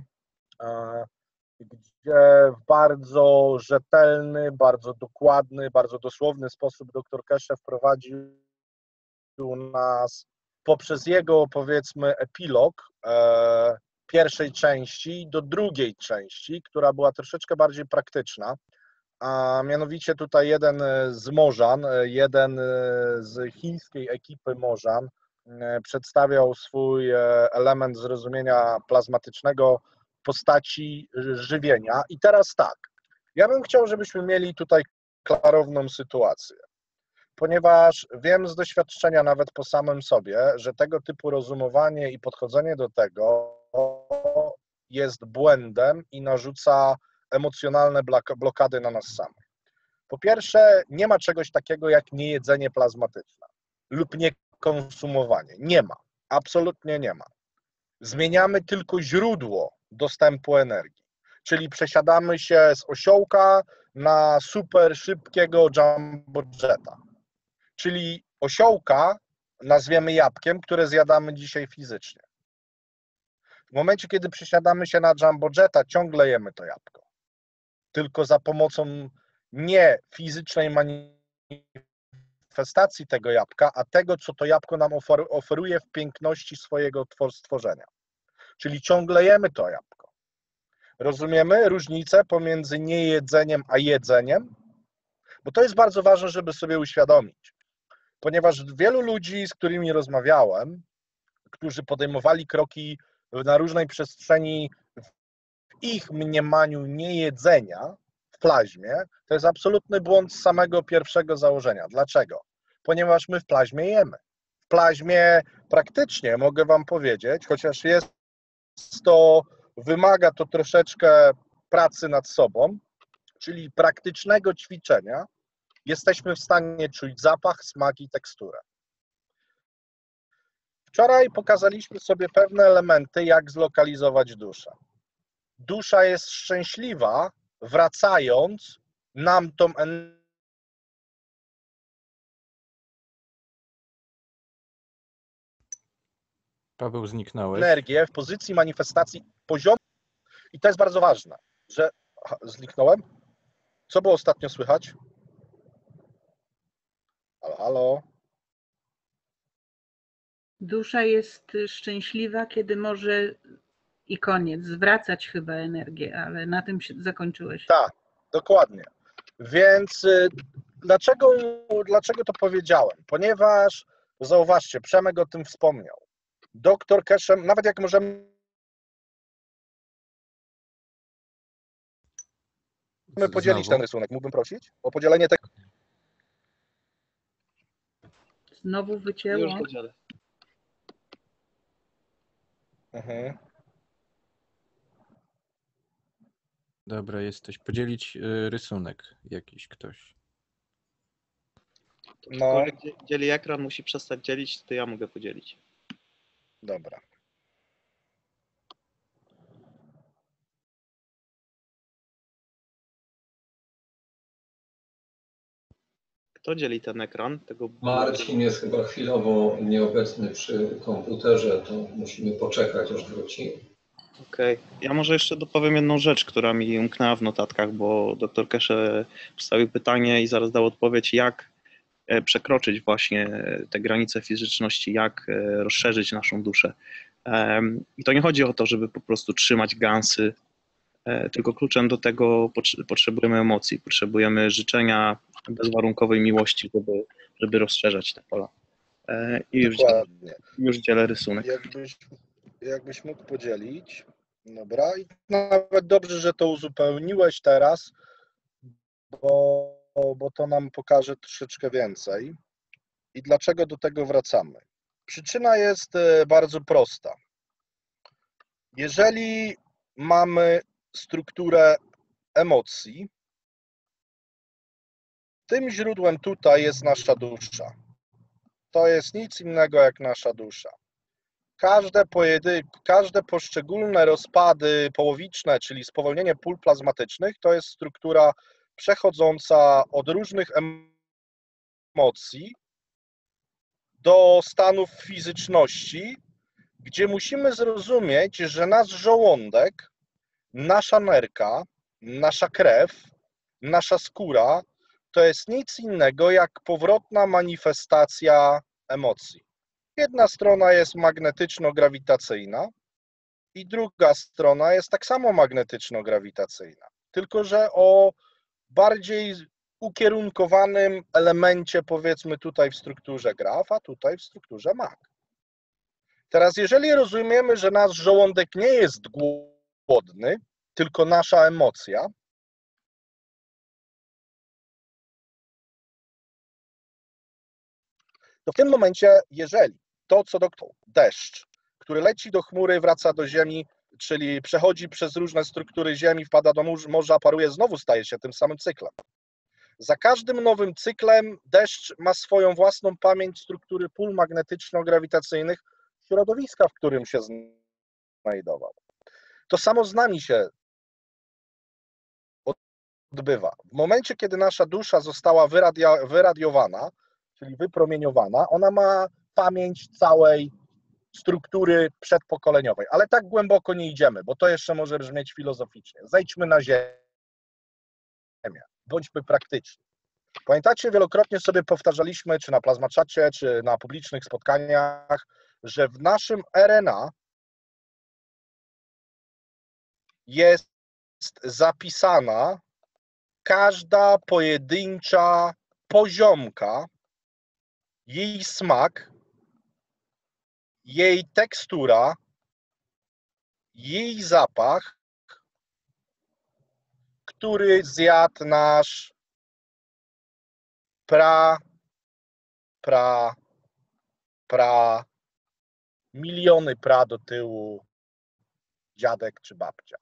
gdzie w bardzo rzetelny, bardzo dokładny, bardzo dosłowny sposób doktor Keshe wprowadził nas poprzez jego, powiedzmy, epilog e, pierwszej części do drugiej części, która była troszeczkę bardziej praktyczna, a mianowicie tutaj jeden z Morzan, jeden z chińskiej ekipy Morzan e, przedstawiał swój element zrozumienia plazmatycznego postaci żywienia. I teraz tak, ja bym chciał, żebyśmy mieli tutaj klarowną sytuację, ponieważ wiem z doświadczenia nawet po samym sobie, że tego typu rozumowanie i podchodzenie do tego jest błędem i narzuca emocjonalne blokady na nas samych. Po pierwsze, nie ma czegoś takiego jak niejedzenie plazmatyczne lub niekonsumowanie. Nie ma, absolutnie nie ma. Zmieniamy tylko źródło dostępu energii, czyli przesiadamy się z osiołka na super szybkiego jumbo jetta, czyli osiołka nazwiemy jabłkiem, które zjadamy dzisiaj fizycznie. W momencie, kiedy przesiadamy się na jumbo jetta, ciągle jemy to jabłko, tylko za pomocą nie fizycznej manipulacji manifestacji tego jabłka, a tego, co to jabłko nam oferuje w piękności swojego stworzenia. Czyli ciągle jemy to jabłko. Rozumiemy różnicę pomiędzy niejedzeniem a jedzeniem? Bo to jest bardzo ważne, żeby sobie uświadomić. Ponieważ wielu ludzi, z którymi rozmawiałem, którzy podejmowali kroki na różnej przestrzeni w ich mniemaniu niejedzenia w plaźmie, to jest absolutny błąd z samego pierwszego założenia. Dlaczego? Ponieważ my w plaźmie jemy. W plaźmie praktycznie, mogę wam powiedzieć, chociaż jest to, wymaga to troszeczkę pracy nad sobą, czyli praktycznego ćwiczenia, jesteśmy w stanie czuć zapach, smak i teksturę. Wczoraj pokazaliśmy sobie pewne elementy, jak zlokalizować duszę. Dusza jest szczęśliwa, wracając nam tą energię. Paweł, zniknąłeś. Energię w pozycji manifestacji poziomu. I to jest bardzo ważne, że... Aha, zniknąłem? Co było ostatnio słychać? Halo, halo. Dusza jest szczęśliwa, kiedy może i koniec, zwracać chyba energię, ale na tym się zakończyłeś. Tak, dokładnie. Więc dlaczego, dlaczego to powiedziałem? Ponieważ, zauważcie, Przemek o tym wspomniał. Doktor Keshe, nawet jak możemy Znowu. podzielić ten rysunek, mógłbym prosić o podzielenie tego. Znowu wycięło. Już podzielę. Mhm. Dobra, jesteś. Podzielić rysunek jakiś ktoś. No. Dzieli ekran, musi przestać dzielić, to ja mogę podzielić. Dobra. Kto dzieli ten ekran? Tego... Marcin jest chyba chwilowo nieobecny przy komputerze, to musimy poczekać, aż wróci. Okej. Okay. Ja może jeszcze dopowiem jedną rzecz, która mi umknęła w notatkach, bo doktor Keshe postawił pytanie i zaraz dał odpowiedź, jak przekroczyć właśnie te granice fizyczności, jak rozszerzyć naszą duszę. I to nie chodzi o to, żeby po prostu trzymać gansy, tylko kluczem do tego potrzebujemy emocji, potrzebujemy życzenia, bezwarunkowej miłości, żeby, żeby rozszerzać te pola. I już, już dzielę rysunek. Jakbyś, jakbyś mógł podzielić. Dobra. I nawet dobrze, że to uzupełniłeś teraz, bo, bo to nam pokaże troszeczkę więcej. I dlaczego do tego wracamy? Przyczyna jest bardzo prosta. Jeżeli mamy strukturę emocji, tym źródłem tutaj jest nasza dusza. To jest nic innego jak nasza dusza. Każde, pojedy, każde poszczególne rozpady połowiczne, czyli spowolnienie pól plazmatycznych, to jest struktura przechodząca od różnych emocji do stanów fizyczności, gdzie musimy zrozumieć, że nasz żołądek, nasza nerka, nasza krew, nasza skóra, to jest nic innego jak powrotna manifestacja emocji. Jedna strona jest magnetyczno-grawitacyjna i druga strona jest tak samo magnetyczno-grawitacyjna, tylko że o bardziej ukierunkowanym elemencie, powiedzmy tutaj w strukturze graf, a tutaj w strukturze mag. Teraz jeżeli rozumiemy, że nasz żołądek nie jest głodny, tylko nasza emocja, to w tym momencie, jeżeli to, co doktor, deszcz, który leci do chmury, wraca do ziemi, czyli przechodzi przez różne struktury ziemi, wpada do morza, paruje, znowu staje się tym samym cyklem. Za każdym nowym cyklem deszcz ma swoją własną pamięć struktury pól magnetyczno-grawitacyjnych środowiska, w którym się znajdował. To samo z nami się odbywa. W momencie, kiedy nasza dusza została wyradia, wyradiowana, czyli wypromieniowana, ona ma pamięć całej struktury przedpokoleniowej. Ale tak głęboko nie idziemy, bo to jeszcze może brzmieć filozoficznie. Zejdźmy na ziemię, bądźmy praktyczni. Pamiętacie, wielokrotnie sobie powtarzaliśmy, czy na plazmaczacie, czy na publicznych spotkaniach, że w naszym R N A jest zapisana każda pojedyncza poziomka, jej smak, jej tekstura, jej zapach, który zjadł nasz pra, pra, pra, miliony pra do tyłu dziadek czy babcia.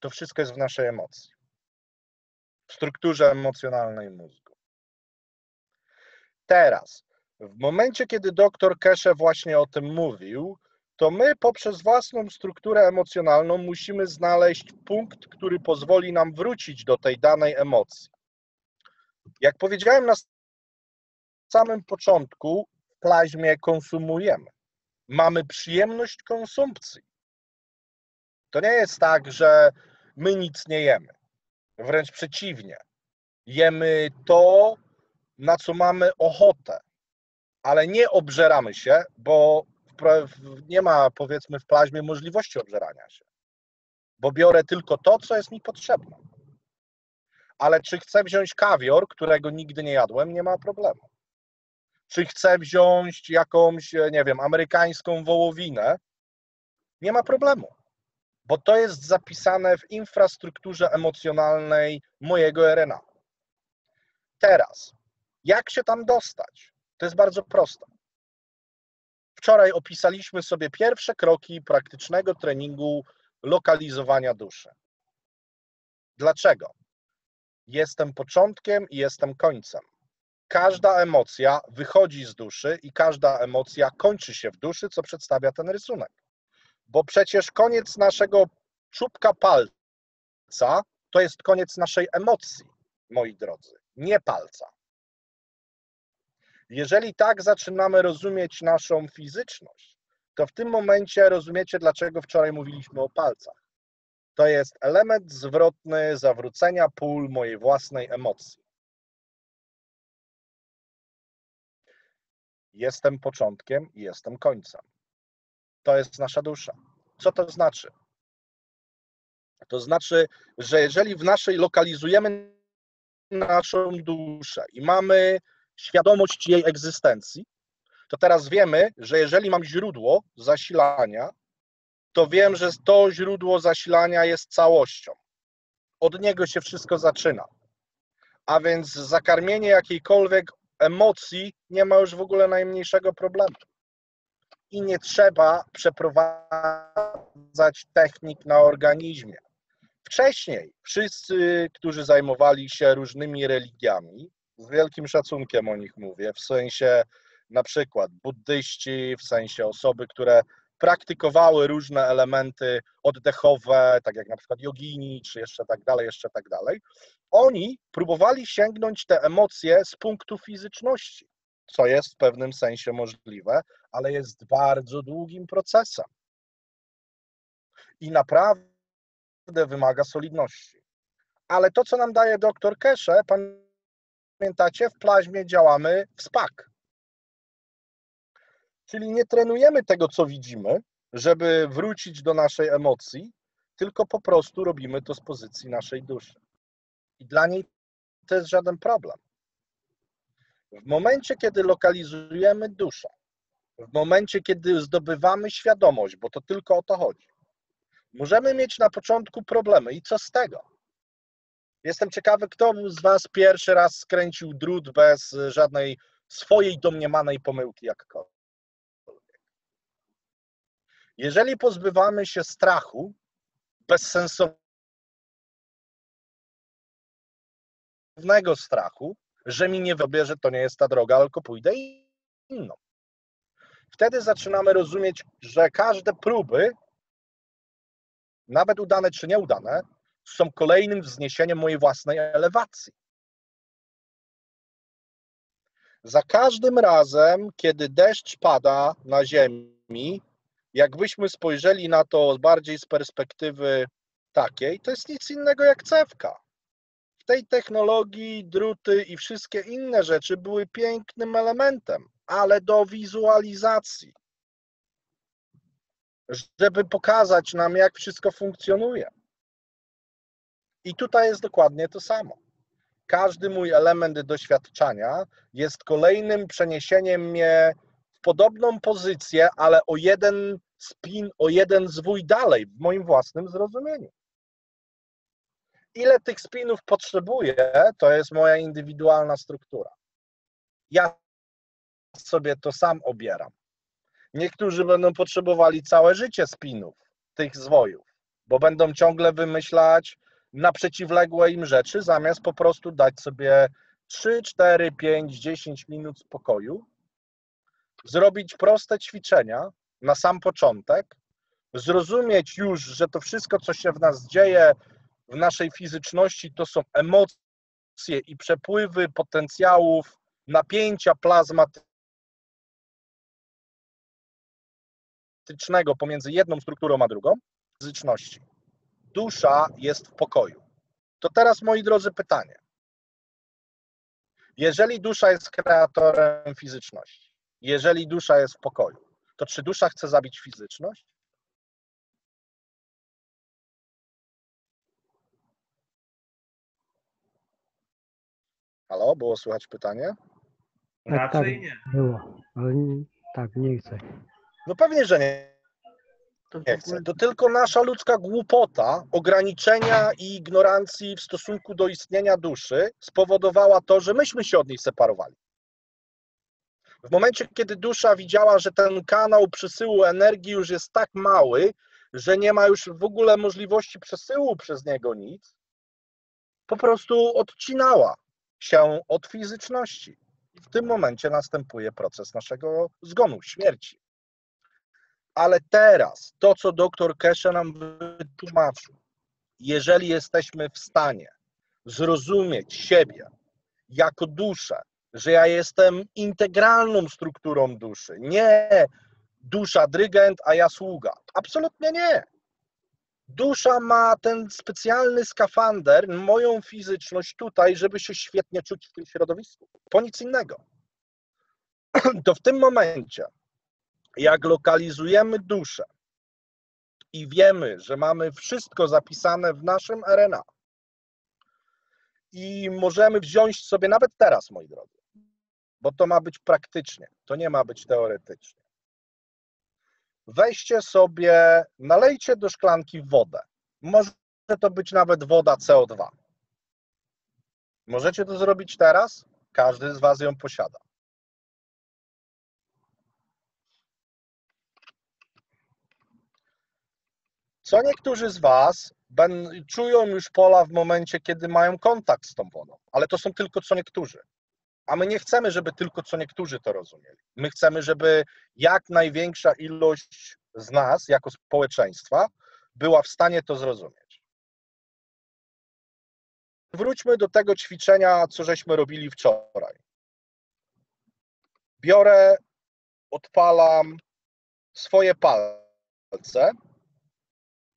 To wszystko jest w naszej emocji, w strukturze emocjonalnej mózgu. Teraz, w momencie, kiedy doktor Keshe właśnie o tym mówił, to my poprzez własną strukturę emocjonalną musimy znaleźć punkt, który pozwoli nam wrócić do tej danej emocji. Jak powiedziałem na samym początku, w plazmie konsumujemy. Mamy przyjemność konsumpcji. To nie jest tak, że my nic nie jemy. Wręcz przeciwnie. Jemy to, na co mamy ochotę, ale nie obżeramy się, bo nie ma, powiedzmy, w plazmie możliwości obżerania się, bo biorę tylko to, co jest mi potrzebne. Ale czy chcę wziąć kawior, którego nigdy nie jadłem, nie ma problemu. Czy chcę wziąć jakąś, nie wiem, amerykańską wołowinę, nie ma problemu, bo to jest zapisane w infrastrukturze emocjonalnej mojego R N A. Teraz, jak się tam dostać? To jest bardzo proste. Wczoraj opisaliśmy sobie pierwsze kroki praktycznego treningu lokalizowania duszy. Dlaczego? Jestem początkiem i jestem końcem. Każda emocja wychodzi z duszy i każda emocja kończy się w duszy, co przedstawia ten rysunek. Bo przecież koniec naszego czubka palca to jest koniec naszej emocji, moi drodzy, nie palca. Jeżeli tak zaczynamy rozumieć naszą fizyczność, to w tym momencie rozumiecie, dlaczego wczoraj mówiliśmy o palcach. To jest element zwrotny zawrócenia pól mojej własnej emocji. Jestem początkiem i jestem końcem. To jest nasza dusza. Co to znaczy? To znaczy, że jeżeli w naszej lokalizujemy naszą duszę i mamy świadomość jej egzystencji, to teraz wiemy, że jeżeli mam źródło zasilania, to wiem, że to źródło zasilania jest całością. Od niego się wszystko zaczyna. A więc zakarmienie jakiejkolwiek emocji nie ma już w ogóle najmniejszego problemu. I nie trzeba przeprowadzać technik na organizmie. Wcześniej wszyscy, którzy zajmowali się różnymi religiami, z wielkim szacunkiem o nich mówię, w sensie na przykład buddyści, w sensie osoby, które praktykowały różne elementy oddechowe, tak jak na przykład jogini, czy jeszcze tak dalej, jeszcze tak dalej, oni próbowali sięgnąć te emocje z punktu fizyczności, co jest w pewnym sensie możliwe, ale jest bardzo długim procesem i naprawdę wymaga solidności. Ale to, co nam daje doktor Keshe, pan pamiętacie, w plazmie działamy w SPAK. Czyli nie trenujemy tego, co widzimy, żeby wrócić do naszej emocji, tylko po prostu robimy to z pozycji naszej duszy. I dla niej to jest żaden problem. W momencie, kiedy lokalizujemy duszę, w momencie, kiedy zdobywamy świadomość, bo to tylko o to chodzi, możemy mieć na początku problemy. I co z tego? Jestem ciekawy, kto z was pierwszy raz skręcił drut bez żadnej swojej domniemanej pomyłki jakkolwiek. Jeżeli pozbywamy się strachu, bezsensownego strachu, że mi nie wybierze, że to nie jest ta droga, tylko pójdę inną. Wtedy zaczynamy rozumieć, że każde próby, nawet udane czy nieudane, są kolejnym wzniesieniem mojej własnej elewacji. Za każdym razem, kiedy deszcz pada na ziemi, jakbyśmy spojrzeli na to bardziej z perspektywy takiej, to jest nic innego jak cewka. tej technologii, druty i wszystkie inne rzeczy były pięknym elementem, ale do wizualizacji, żeby pokazać nam, jak wszystko funkcjonuje. I tutaj jest dokładnie to samo. Każdy mój element doświadczania jest kolejnym przeniesieniem mnie w podobną pozycję, ale o jeden spin, o jeden zwój dalej, w moim własnym zrozumieniu. Ile tych spinów potrzebuję, to jest moja indywidualna struktura. Ja sobie to sam obieram. Niektórzy będą potrzebowali całe życie spinów, tych zwojów, bo będą ciągle wymyślać na przeciwległe im rzeczy, zamiast po prostu dać sobie trzy, cztery, pięć, dziesięć minut spokoju, zrobić proste ćwiczenia na sam początek, zrozumieć już, że to wszystko, co się w nas dzieje, w naszej fizyczności, to są emocje i przepływy potencjałów, napięcia plazmatycznego pomiędzy jedną strukturą a drugą, fizyczności. Dusza jest w pokoju. To teraz, moi drodzy, pytanie. Jeżeli dusza jest kreatorem fizyczności, jeżeli dusza jest w pokoju, to czy dusza chce zabić fizyczność? Halo, było słychać pytanie? Tak, tak, nie. Było, ale nie, tak, nie chcę. No pewnie, że nie. Nie chcę. To tylko nasza ludzka głupota, ograniczenia i ignorancji w stosunku do istnienia duszy spowodowała to, że myśmy się od niej separowali. W momencie, kiedy dusza widziała, że ten kanał przesyłu energii już jest tak mały, że nie ma już w ogóle możliwości przesyłu przez niego nic, po prostu odcinała się od fizyczności. W tym momencie następuje proces naszego zgonu, śmierci. Ale teraz to, co doktor Keshe nam wytłumaczył, jeżeli jesteśmy w stanie zrozumieć siebie jako duszę, że ja jestem integralną strukturą duszy, nie dusza dyrygent, a ja sługa. Absolutnie nie. Dusza ma ten specjalny skafander, moją fizyczność tutaj, żeby się świetnie czuć w tym środowisku. Po nic innego. To w tym momencie, jak lokalizujemy duszę i wiemy, że mamy wszystko zapisane w naszym R N A i możemy wziąć sobie nawet teraz, moi drodzy, bo to ma być praktycznie, to nie ma być teoretycznie. Weźcie sobie, nalejcie do szklanki wodę. Może to być nawet woda C O dwa. Możecie to zrobić teraz? Każdy z was ją posiada. Co niektórzy z was ben, czują już pola w momencie, kiedy mają kontakt z tą wodą, ale to są tylko co niektórzy. A my nie chcemy, żeby tylko co niektórzy to rozumieli. My chcemy, żeby jak największa ilość z nas, jako społeczeństwa, była w stanie to zrozumieć. Wróćmy do tego ćwiczenia, co żeśmy robili wczoraj. Biorę, odpalam swoje palce,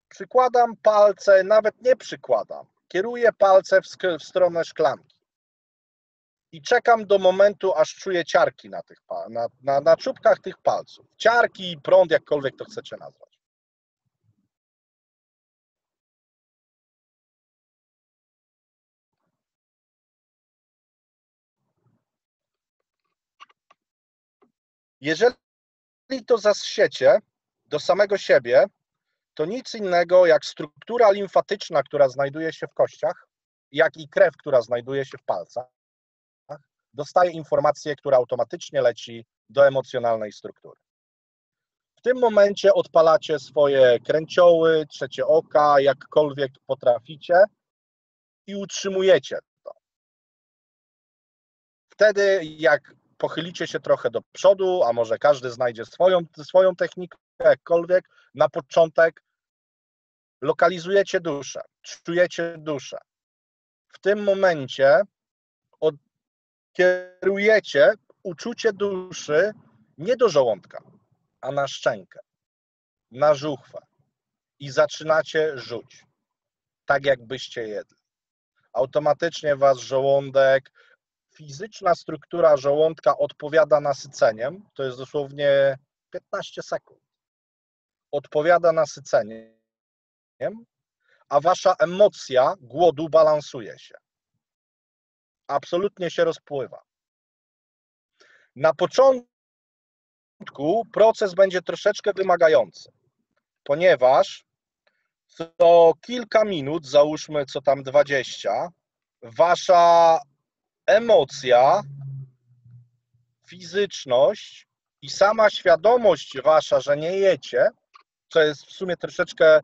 przykładam palce, nawet nie przykładam, kieruję palce w, w stronę szklanki. I czekam do momentu, aż czuję ciarki na, tych, na, na, na czubkach tych palców. Ciarki i prąd, jakkolwiek to chcecie nazwać. Jeżeli to zasiecie do samego siebie, to nic innego jak struktura limfatyczna, która znajduje się w kościach, jak i krew, która znajduje się w palcach, dostaje informację, która automatycznie leci do emocjonalnej struktury. W tym momencie odpalacie swoje kręcioły, trzecie oka, jakkolwiek potraficie i utrzymujecie to. Wtedy jak pochylicie się trochę do przodu, a może każdy znajdzie swoją, swoją technikę, jakkolwiek, na początek lokalizujecie duszę, czujecie duszę. W tym momencie od kierujecie uczucie duszy nie do żołądka, a na szczękę, na żuchwę i zaczynacie żuć, tak jakbyście jedli. automatycznie wasz żołądek, fizyczna struktura żołądka odpowiada nasyceniem, to jest dosłownie piętnaście sekund, odpowiada nasyceniem, a wasza emocja głodu balansuje się. Absolutnie się rozpływa. Na początku proces będzie troszeczkę wymagający, ponieważ co kilka minut, załóżmy co tam dwadzieścia, wasza emocja, fizyczność i sama świadomość wasza, że nie jecie, co jest w sumie troszeczkę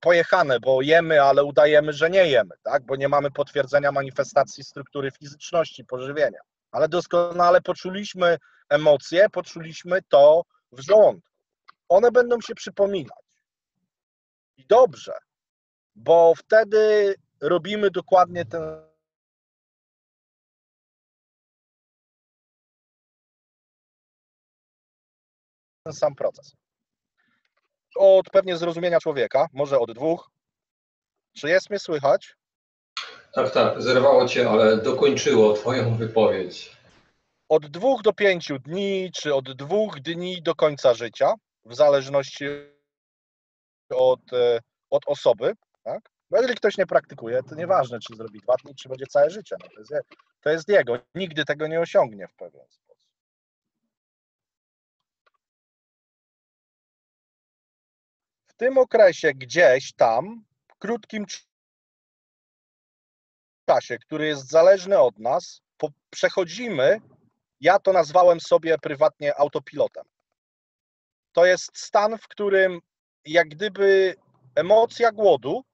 pojechane, bo jemy, ale udajemy, że nie jemy, tak? Bo nie mamy potwierdzenia manifestacji struktury fizyczności, pożywienia. Ale doskonale poczuliśmy emocje, poczuliśmy to w żołądku. One będą się przypominać. I dobrze, bo wtedy robimy dokładnie ten sam proces. Od pewnie zrozumienia człowieka, może od dwóch. Czy jest mnie słychać? Tak, tak, zerwało cię, ale dokończyło twoją wypowiedź. Od dwóch do pięciu dni, czy od dwóch dni do końca życia, w zależności od, od osoby, tak? Bo jeżeli ktoś nie praktykuje, to nieważne, czy zrobi dwa dni, czy będzie całe życie. No to, jest, to jest jego. Nigdy tego nie osiągnie w pewien sposób. W tym okresie gdzieś tam, w krótkim czasie, który jest zależny od nas, przechodzimy, ja to nazwałem sobie prywatnie autopilotem. To jest stan, w którym jak gdyby emocja głodu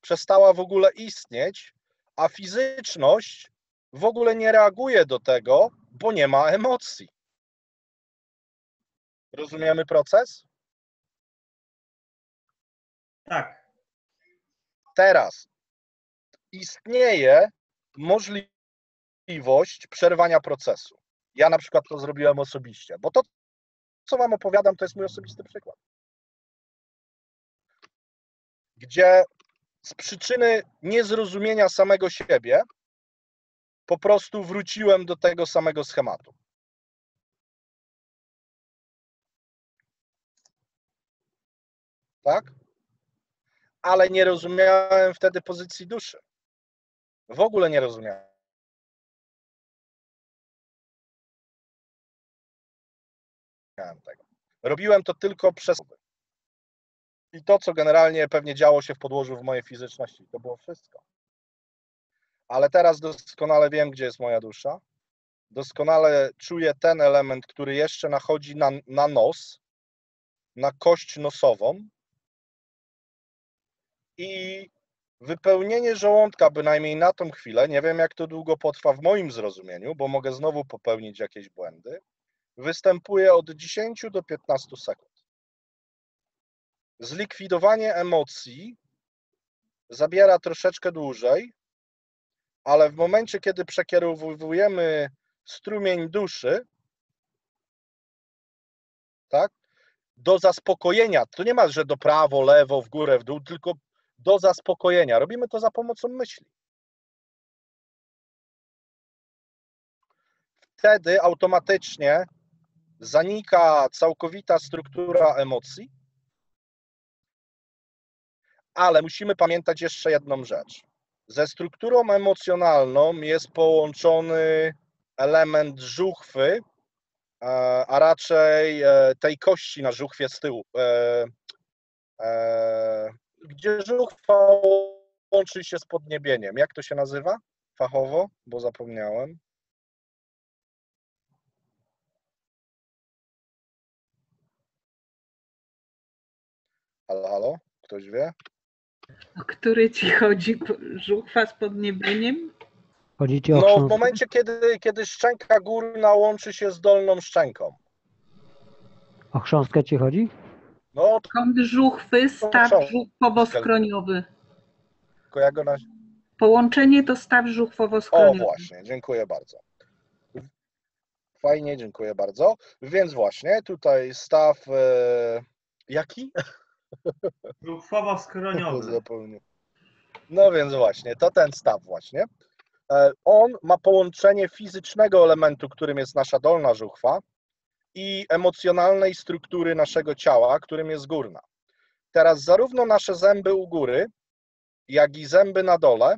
przestała w ogóle istnieć, a fizyczność w ogóle nie reaguje do tego, bo nie ma emocji. Rozumiemy proces? Tak. Teraz istnieje możliwość przerwania procesu. Ja na przykład to zrobiłem osobiście, bo to, co wam opowiadam, to jest mój osobisty przykład. Gdzie z przyczyny niezrozumienia samego siebie po prostu wróciłem do tego samego schematu. Tak? Ale nie rozumiałem wtedy pozycji duszy. W ogóle nie rozumiałem. Tego. Robiłem to tylko przez... I to, co generalnie pewnie działo się w podłożu w mojej fizyczności, to było wszystko. Ale teraz doskonale wiem, gdzie jest moja dusza. Doskonale czuję ten element, który jeszcze nachodzi na, na nos, na kość nosową. I wypełnienie żołądka, bynajmniej na tą chwilę, nie wiem jak to długo potrwa w moim zrozumieniu, bo mogę znowu popełnić jakieś błędy, występuje od dziesięciu do piętnastu sekund. Zlikwidowanie emocji zabiera troszeczkę dłużej, ale w momencie, kiedy przekierowujemy strumień duszy, tak, do zaspokojenia, to nie ma, że do prawo, lewo, w górę, w dół, tylko do zaspokojenia. Robimy to za pomocą myśli. Wtedy automatycznie zanika całkowita struktura emocji, ale musimy pamiętać jeszcze jedną rzecz. Ze strukturą emocjonalną jest połączony element żuchwy, a raczej tej kości na żuchwie z tyłu, gdzie żuchwa łączy się z podniebieniem. Jak to się nazywa fachowo? Bo zapomniałem. Halo, halo? Ktoś wie? O który ci chodzi żuchwa z podniebieniem? Chodzi ci o no w momencie, kiedy, kiedy szczęka górna łączy się z dolną szczęką. O chrząstkę ci chodzi? No, kąt żuchwy, staw żuchwowo-skroniowy. Połączenie to staw żuchwowo-skroniowy. O właśnie, dziękuję bardzo. Fajnie, dziękuję bardzo. Więc właśnie tutaj staw... Yy, jaki? Żuchwowo-skroniowy. No więc właśnie, to ten staw właśnie. On ma połączenie fizycznego elementu, którym jest nasza dolna żuchwa, i emocjonalnej struktury naszego ciała, którym jest górna. Teraz zarówno nasze zęby u góry, jak i zęby na dole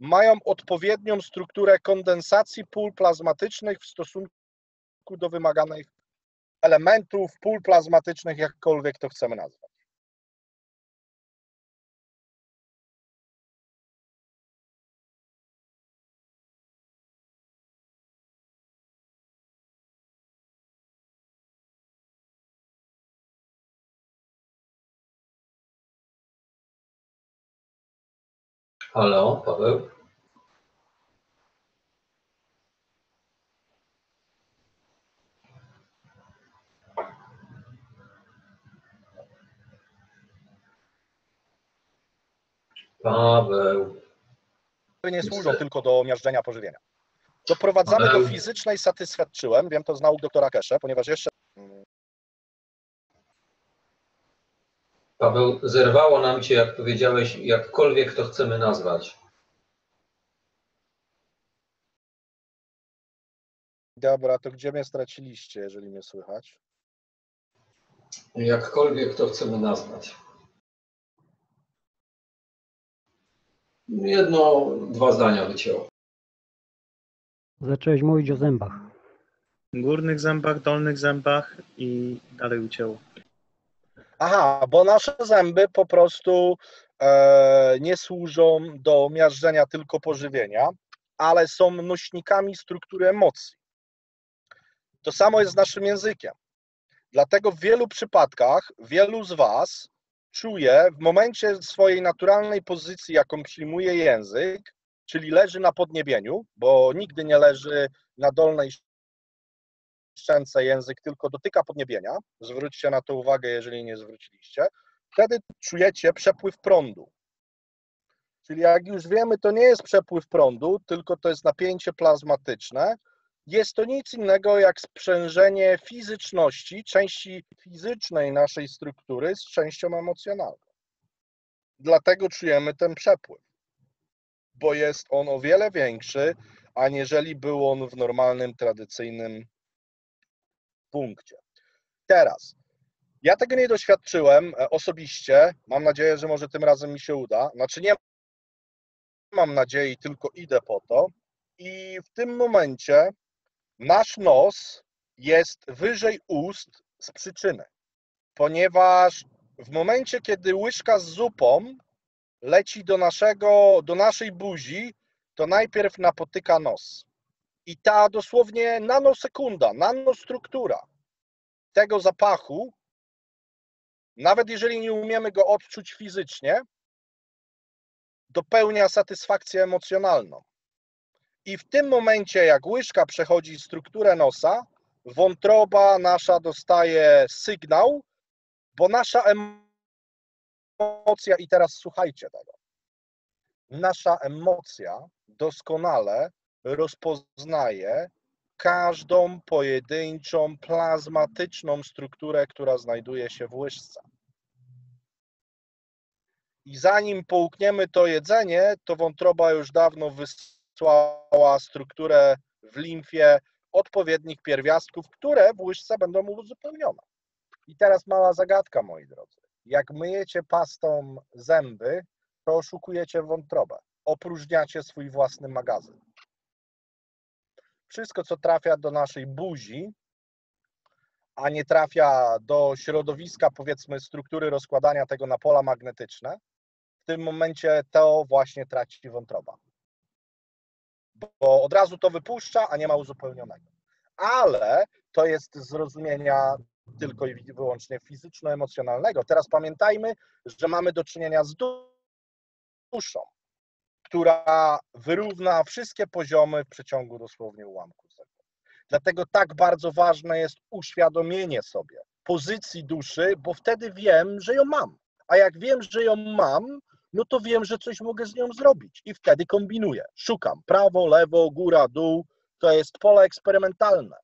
mają odpowiednią strukturę kondensacji pól plazmatycznych w stosunku do wymaganych elementów pól plazmatycznych, jakkolwiek to chcemy nazwać. Halo, Paweł? Paweł. Nie służą tylko do miażdżenia pożywienia. Doprowadzamy Paweł. do fizycznej satysfakcjonem. Wiem to z nauk doktora Keshe, ponieważ jeszcze... Paweł, zerwało nam cię, jak powiedziałeś, jakkolwiek to chcemy nazwać. Dobra, to gdzie mnie straciliście, jeżeli mnie słychać? Jakkolwiek to chcemy nazwać. Jedno, dwa zdania wycięło. Zacząłeś mówić o zębach. Górnych zębach, dolnych zębach i dalej ucięło. Aha, bo nasze zęby po prostu e, nie służą do miażdżenia tylko pożywienia, ale są nośnikami struktury emocji. To samo jest z naszym językiem. Dlatego w wielu przypadkach wielu z Was czuje w momencie swojej naturalnej pozycji, jaką przyjmuje język, czyli leży na podniebieniu, bo nigdy nie leży na dolnej szczęce język, tylko dotyka podniebienia. Zwróćcie na to uwagę, jeżeli nie zwróciliście. Wtedy czujecie przepływ prądu. Czyli jak już wiemy, to nie jest przepływ prądu, tylko to jest napięcie plazmatyczne. Jest to nic innego jak sprzężenie fizyczności, części fizycznej naszej struktury z częścią emocjonalną. Dlatego czujemy ten przepływ, bo jest on o wiele większy, aniżeli był on w normalnym, tradycyjnym punkcie. Teraz, ja tego nie doświadczyłem osobiście, mam nadzieję, że może tym razem mi się uda, znaczy nie mam nadziei, tylko idę po to i w tym momencie nasz nos jest wyżej ust z przyczyny, ponieważ w momencie, kiedy łyżka z zupą leci do naszego, do naszej buzi, to najpierw napotyka nos. I ta dosłownie nanosekunda, nanostruktura tego zapachu, nawet jeżeli nie umiemy go odczuć fizycznie, dopełnia satysfakcję emocjonalną. I w tym momencie, jak łyżka przechodzi strukturę nosa, wątroba nasza dostaje sygnał, bo nasza emocja, i teraz słuchajcie tego, nasza emocja doskonale rozpoznaje każdą pojedynczą, plazmatyczną strukturę, która znajduje się w łyżce. I zanim połkniemy to jedzenie, to wątroba już dawno wysłała strukturę w limfie odpowiednich pierwiastków, które w łyżce będą uzupełnione. I teraz mała zagadka, moi drodzy. Jak myjecie pastą zęby, to oszukujecie wątrobę. Opróżniacie swój własny magazyn. Wszystko, co trafia do naszej buzi, a nie trafia do środowiska, powiedzmy, struktury rozkładania tego na pola magnetyczne, w tym momencie to właśnie traci wątroba. Bo od razu to wypuszcza, a nie ma uzupełnionego. Ale to jest zrozumienia tylko i wyłącznie fizyczno-emocjonalnego. Teraz pamiętajmy, że mamy do czynienia z duszą, która wyrówna wszystkie poziomy w przeciągu dosłownie ułamku sekundy. Dlatego tak bardzo ważne jest uświadomienie sobie pozycji duszy, bo wtedy wiem, że ją mam. A jak wiem, że ją mam, no to wiem, że coś mogę z nią zrobić. I wtedy kombinuję, szukam prawo, lewo, góra, dół. To jest pole eksperymentalne.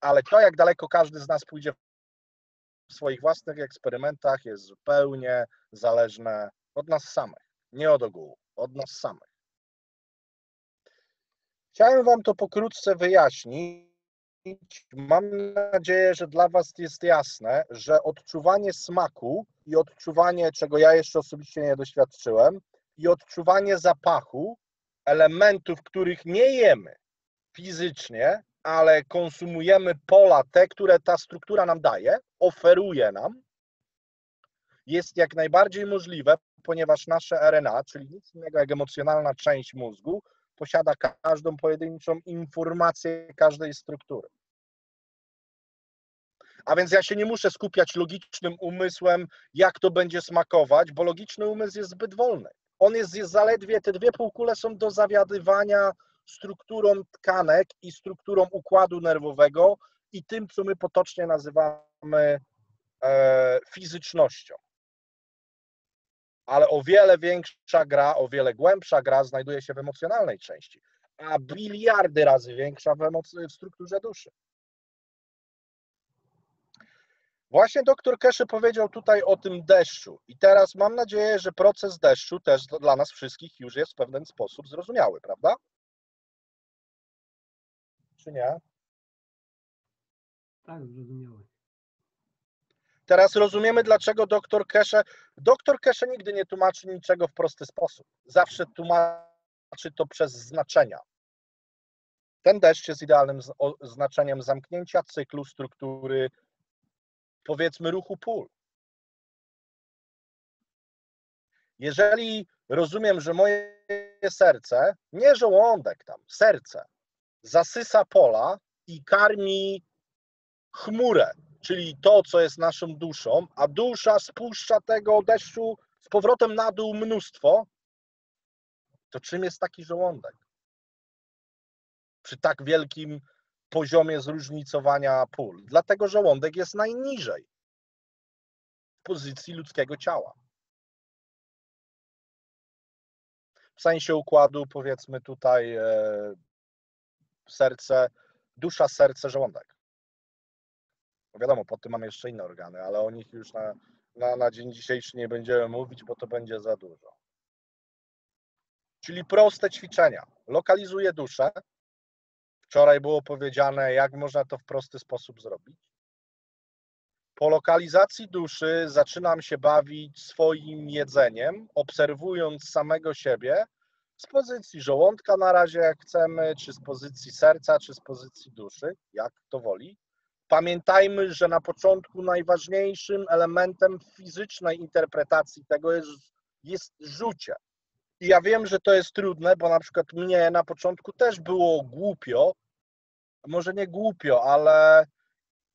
Ale to, jak daleko każdy z nas pójdzie w swoich własnych eksperymentach jest zupełnie zależne od nas samych, nie od ogółu, od nas samych. Chciałem wam to pokrótce wyjaśnić. Mam nadzieję, że dla was jest jasne, że odczuwanie smaku i odczuwanie, czego ja jeszcze osobiście nie doświadczyłem, i odczuwanie zapachu, elementów, których nie jemy fizycznie, ale konsumujemy pola, te, które ta struktura nam daje, oferuje nam, jest jak najbardziej możliwe, ponieważ nasze R N A, czyli nic innego jak emocjonalna część mózgu, posiada każdą pojedynczą informację każdej struktury. A więc ja się nie muszę skupiać logicznym umysłem, jak to będzie smakować, bo logiczny umysł jest zbyt wolny. On jest, jest zaledwie, te dwie półkule są do zawiadywania strukturą tkanek i strukturą układu nerwowego i tym, co my potocznie nazywamy e, fizycznością. Ale o wiele większa gra, o wiele głębsza gra znajduje się w emocjonalnej części, a biliardy razy większa w, w strukturze duszy. Właśnie doktor Keshe powiedział tutaj o tym deszczu i teraz mam nadzieję, że proces deszczu też dla nas wszystkich już jest w pewien sposób zrozumiały, prawda? Czy nie? Tak, zrozumiały. Teraz rozumiemy, dlaczego doktor Keshe... Doktor Keshe nigdy nie tłumaczy niczego w prosty sposób. Zawsze tłumaczy to przez znaczenia. Ten deszcz jest idealnym znaczeniem zamknięcia cyklu struktury, powiedzmy, ruchu pól. Jeżeli rozumiem, że moje serce, nie żołądek tam, serce, zasysa pola i karmi chmurę, czyli to, co jest naszą duszą, a dusza spuszcza tego deszczu z powrotem na dół mnóstwo, to czym jest taki żołądek? Przy tak wielkim poziomie zróżnicowania pól. Dlatego żołądek jest najniżej w pozycji ludzkiego ciała. W sensie układu, powiedzmy tutaj, e, serce, dusza, serce, żołądek. No wiadomo, pod tym mamy jeszcze inne organy, ale o nich już na, na, na dzień dzisiejszy nie będziemy mówić, bo to będzie za dużo. Czyli proste ćwiczenia. Lokalizuję duszę. Wczoraj było powiedziane, jak można to w prosty sposób zrobić. Po lokalizacji duszy zaczynam się bawić swoim jedzeniem, obserwując samego siebie z pozycji żołądka na razie, jak chcemy, czy z pozycji serca, czy z pozycji duszy, jak to woli. Pamiętajmy, że na początku najważniejszym elementem fizycznej interpretacji tego jest, jest rzucie. I ja wiem, że to jest trudne, bo na przykład mnie na początku też było głupio, może nie głupio, ale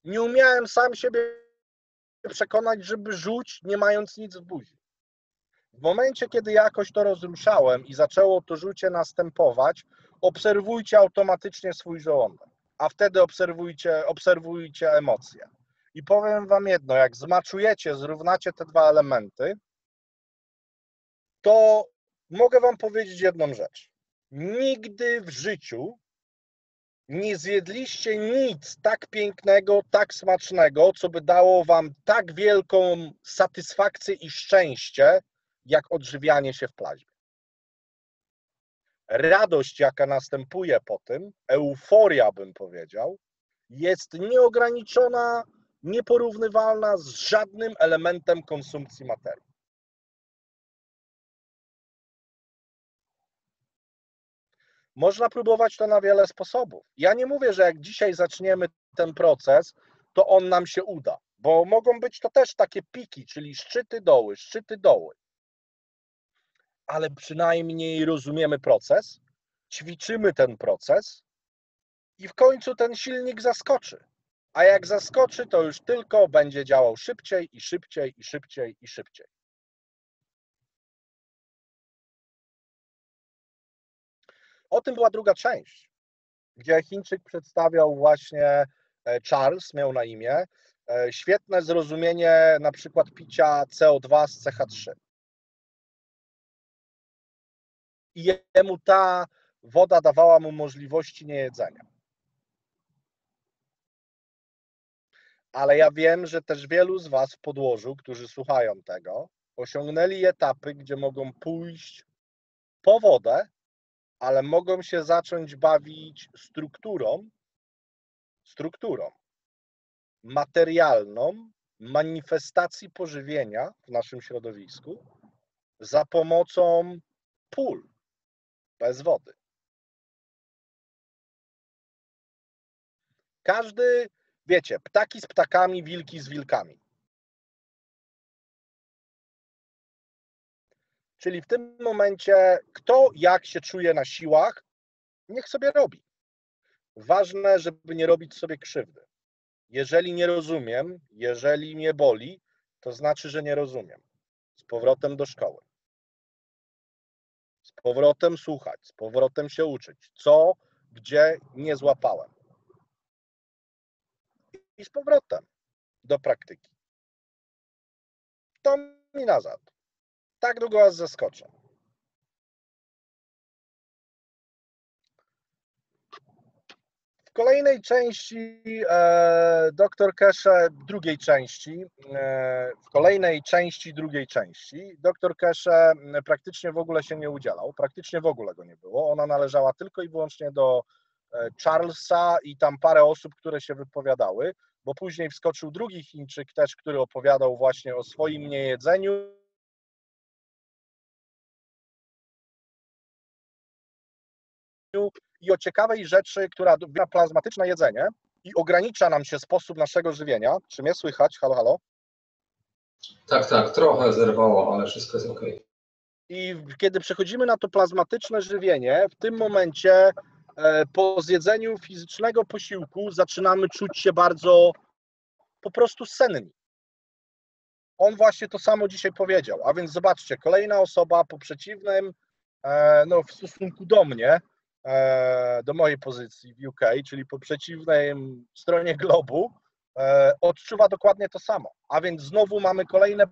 nie umiałem sam siebie przekonać, żeby rzuć, nie mając nic w buzi. W momencie, kiedy jakoś to rozruszałem i zaczęło to rzucie następować, obserwujcie automatycznie swój żołądek, a wtedy obserwujcie, obserwujcie emocje. I powiem wam jedno, jak zmaczujecie, zrównacie te dwa elementy, to mogę wam powiedzieć jedną rzecz. Nigdy w życiu nie zjedliście nic tak pięknego, tak smacznego, co by dało wam tak wielką satysfakcję i szczęście, jak odżywianie się w plaźmie. Radość, jaka następuje po tym, euforia bym powiedział, jest nieograniczona, nieporównywalna z żadnym elementem konsumpcji materii. Można próbować to na wiele sposobów. Ja nie mówię, że jak dzisiaj zaczniemy ten proces, to on nam się uda, bo mogą być to też takie piki, czyli szczyty, doły, szczyty, doły. Ale przynajmniej rozumiemy proces, ćwiczymy ten proces i w końcu ten silnik zaskoczy. A jak zaskoczy, to już tylko będzie działał szybciej i szybciej i szybciej i szybciej. O tym była druga część, gdzie Chińczyk przedstawiał właśnie, Charles miał na imię, świetne zrozumienie na przykład picia C O dwa z C H trzy. I jemu ta woda dawała mu możliwości niejedzenia. ale ja wiem, że też wielu z Was w podłożu, którzy słuchają tego, osiągnęli etapy, gdzie mogą pójść po wodę, ale mogą się zacząć bawić strukturą, strukturą materialną manifestacji pożywienia w naszym środowisku za pomocą pól bez wody. Każdy, wiecie, ptaki z ptakami, wilki z wilkami. Czyli w tym momencie kto jak się czuje na siłach, niech sobie robi. Ważne, żeby nie robić sobie krzywdy. Jeżeli nie rozumiem, jeżeli mnie boli, to znaczy, że nie rozumiem. Z powrotem do szkoły. Z powrotem słuchać, z powrotem się uczyć. Co, gdzie nie złapałem. I z powrotem do praktyki. To mi nazad. Tak długo was zaskoczę. W kolejnej części e, doktor Keshe, drugiej części, e, w kolejnej części drugiej części doktor Keshe praktycznie w ogóle się nie udzielał, praktycznie w ogóle go nie było. Ona należała tylko i wyłącznie do Charlesa i tam parę osób, które się wypowiadały, bo później wskoczył drugi Chińczyk też, który opowiadał właśnie o swoim niejedzeniu. I o ciekawej rzeczy, która wybiera plazmatyczne jedzenie i ogranicza nam się sposób naszego żywienia. Czy mnie słychać? Halo, halo? Tak, tak, trochę zerwało, ale wszystko jest ok. I kiedy przechodzimy na to plazmatyczne żywienie, w tym momencie po zjedzeniu fizycznego posiłku zaczynamy czuć się bardzo po prostu senni. On właśnie to samo dzisiaj powiedział, a więc zobaczcie, kolejna osoba po przeciwnym, no w stosunku do mnie, do mojej pozycji w U K, czyli po przeciwnej stronie globu, odczuwa dokładnie to samo, a więc znowu mamy kolejne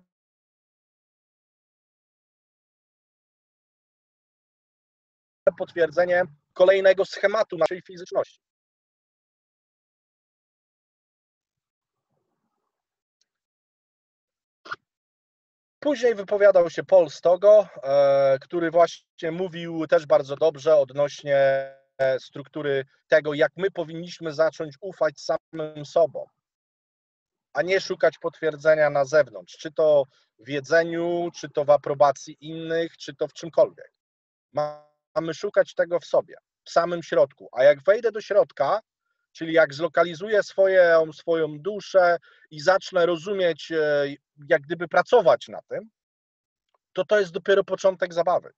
potwierdzenie kolejnego schematu naszej fizyczności. Później wypowiadał się Pols Togo, który właśnie mówił też bardzo dobrze odnośnie struktury tego, jak my powinniśmy zacząć ufać samym sobom, a nie szukać potwierdzenia na zewnątrz, czy to w jedzeniu, czy to w aprobacji innych, czy to w czymkolwiek. Mamy szukać tego w sobie, w samym środku. A jak wejdę do środka, czyli jak zlokalizuję swoją, swoją duszę i zacznę rozumieć, jak gdyby pracować na tym, to to jest dopiero początek zabawy.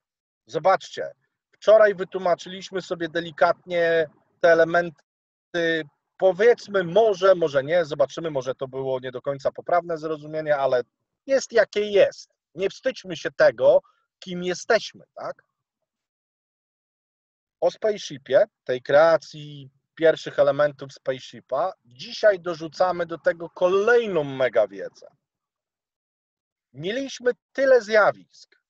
Zobaczcie, wczoraj wytłumaczyliśmy sobie delikatnie te elementy, powiedzmy może, może nie, zobaczymy, może to było nie do końca poprawne zrozumienie, ale jest jakie jest. Nie wstydźmy się tego, kim jesteśmy, tak? O spaceshipie, tej kreacji pierwszych elementów spaceshipa, dzisiaj dorzucamy do tego kolejną mega wiedzę. Mieliśmy tyle zjawisk,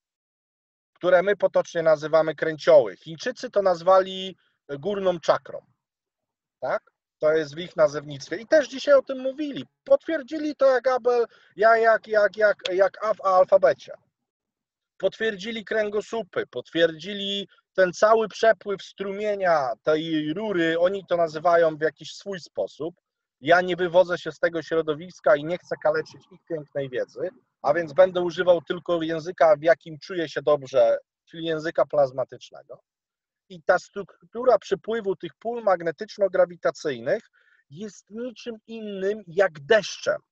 które my potocznie nazywamy kręcioły. Chińczycy to nazwali górną czakrą. Tak? To jest w ich nazewnictwie. I też dzisiaj o tym mówili. Potwierdzili to jak Abel, ja jak, jak, jak, jak A w alfabecie. Potwierdzili kręgosłupy, potwierdzili ten cały przepływ strumienia tej rury, oni to nazywają w jakiś swój sposób. Ja nie wywodzę się z tego środowiska i nie chcę kaleczyć ich pięknej wiedzy, a więc będę używał tylko języka, w jakim czuję się dobrze, czyli języka plazmatycznego. I ta struktura przepływu tych pól magnetyczno-grawitacyjnych jest niczym innym jak deszczem,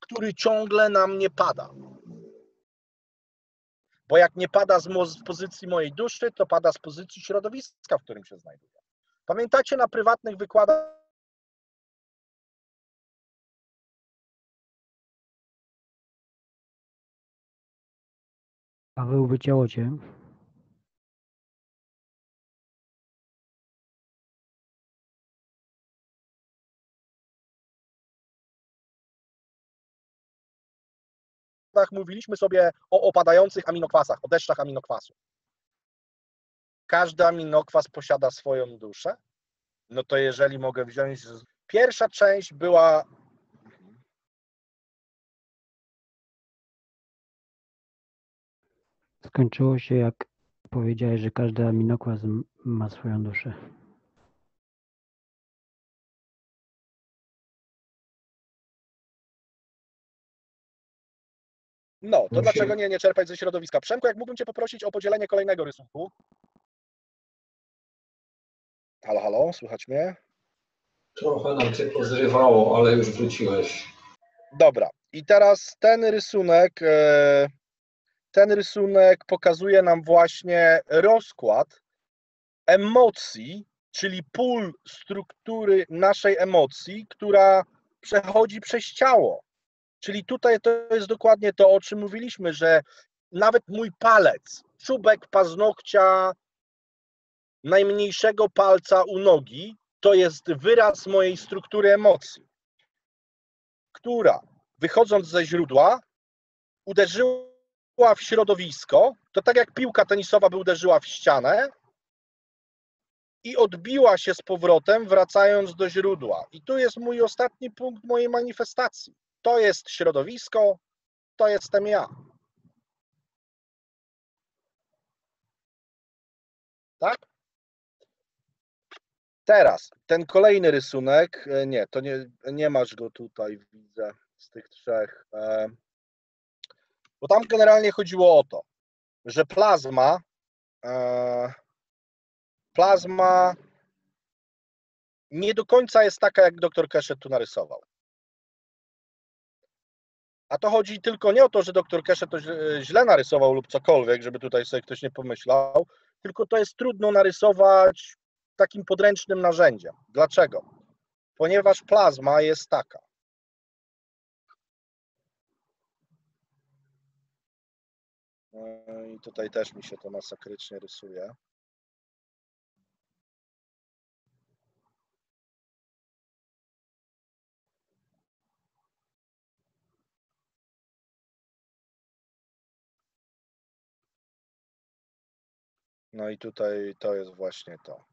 który ciągle na mnie pada. Bo jak nie pada z, z pozycji mojej duszy, to pada z pozycji środowiska, w którym się znajduję. Pamiętacie na prywatnych wykładach Paweł, wycięło cię. Mówiliśmy sobie o opadających aminokwasach, o deszczach aminokwasów. Każdy aminokwas posiada swoją duszę. No to jeżeli mogę wziąć... Pierwsza część była skończyło się, jak powiedziałeś, że każdy aminokwas ma swoją duszę. No, to Musi... dlaczego nie, nie czerpać ze środowiska? Przemku, jak mógłbym Cię poprosić o podzielenie kolejnego rysunku? Halo, halo, słychać mnie? Trochę nam Cię pozrywało, ale już wróciłeś. Dobra, i teraz ten rysunek, ten rysunek pokazuje nam właśnie rozkład emocji, czyli pól struktury naszej emocji, która przechodzi przez ciało. Czyli tutaj to jest dokładnie to, o czym mówiliśmy, że nawet mój palec, czubek paznokcia najmniejszego palca u nogi, to jest wyraz mojej struktury emocji, która wychodząc ze źródła uderzyła w środowisko, to tak jak piłka tenisowa by uderzyła w ścianę i odbiła się z powrotem, wracając do źródła. I tu jest mój ostatni punkt mojej manifestacji. To jest środowisko, to jestem ja. Tak? Teraz ten kolejny rysunek, nie, to nie, nie masz go tutaj, widzę, z tych trzech. Bo tam generalnie chodziło o to, że plazma, plazma nie do końca jest taka, jak doktor Keshe tu narysował. A to chodzi tylko nie o to, że doktor Keshe to źle narysował lub cokolwiek, żeby tutaj sobie ktoś nie pomyślał, tylko to jest trudno narysować takim podręcznym narzędziem. Dlaczego? Ponieważ plazma jest taka. I tutaj też mi się to masakrycznie rysuje. No i tutaj to jest właśnie to.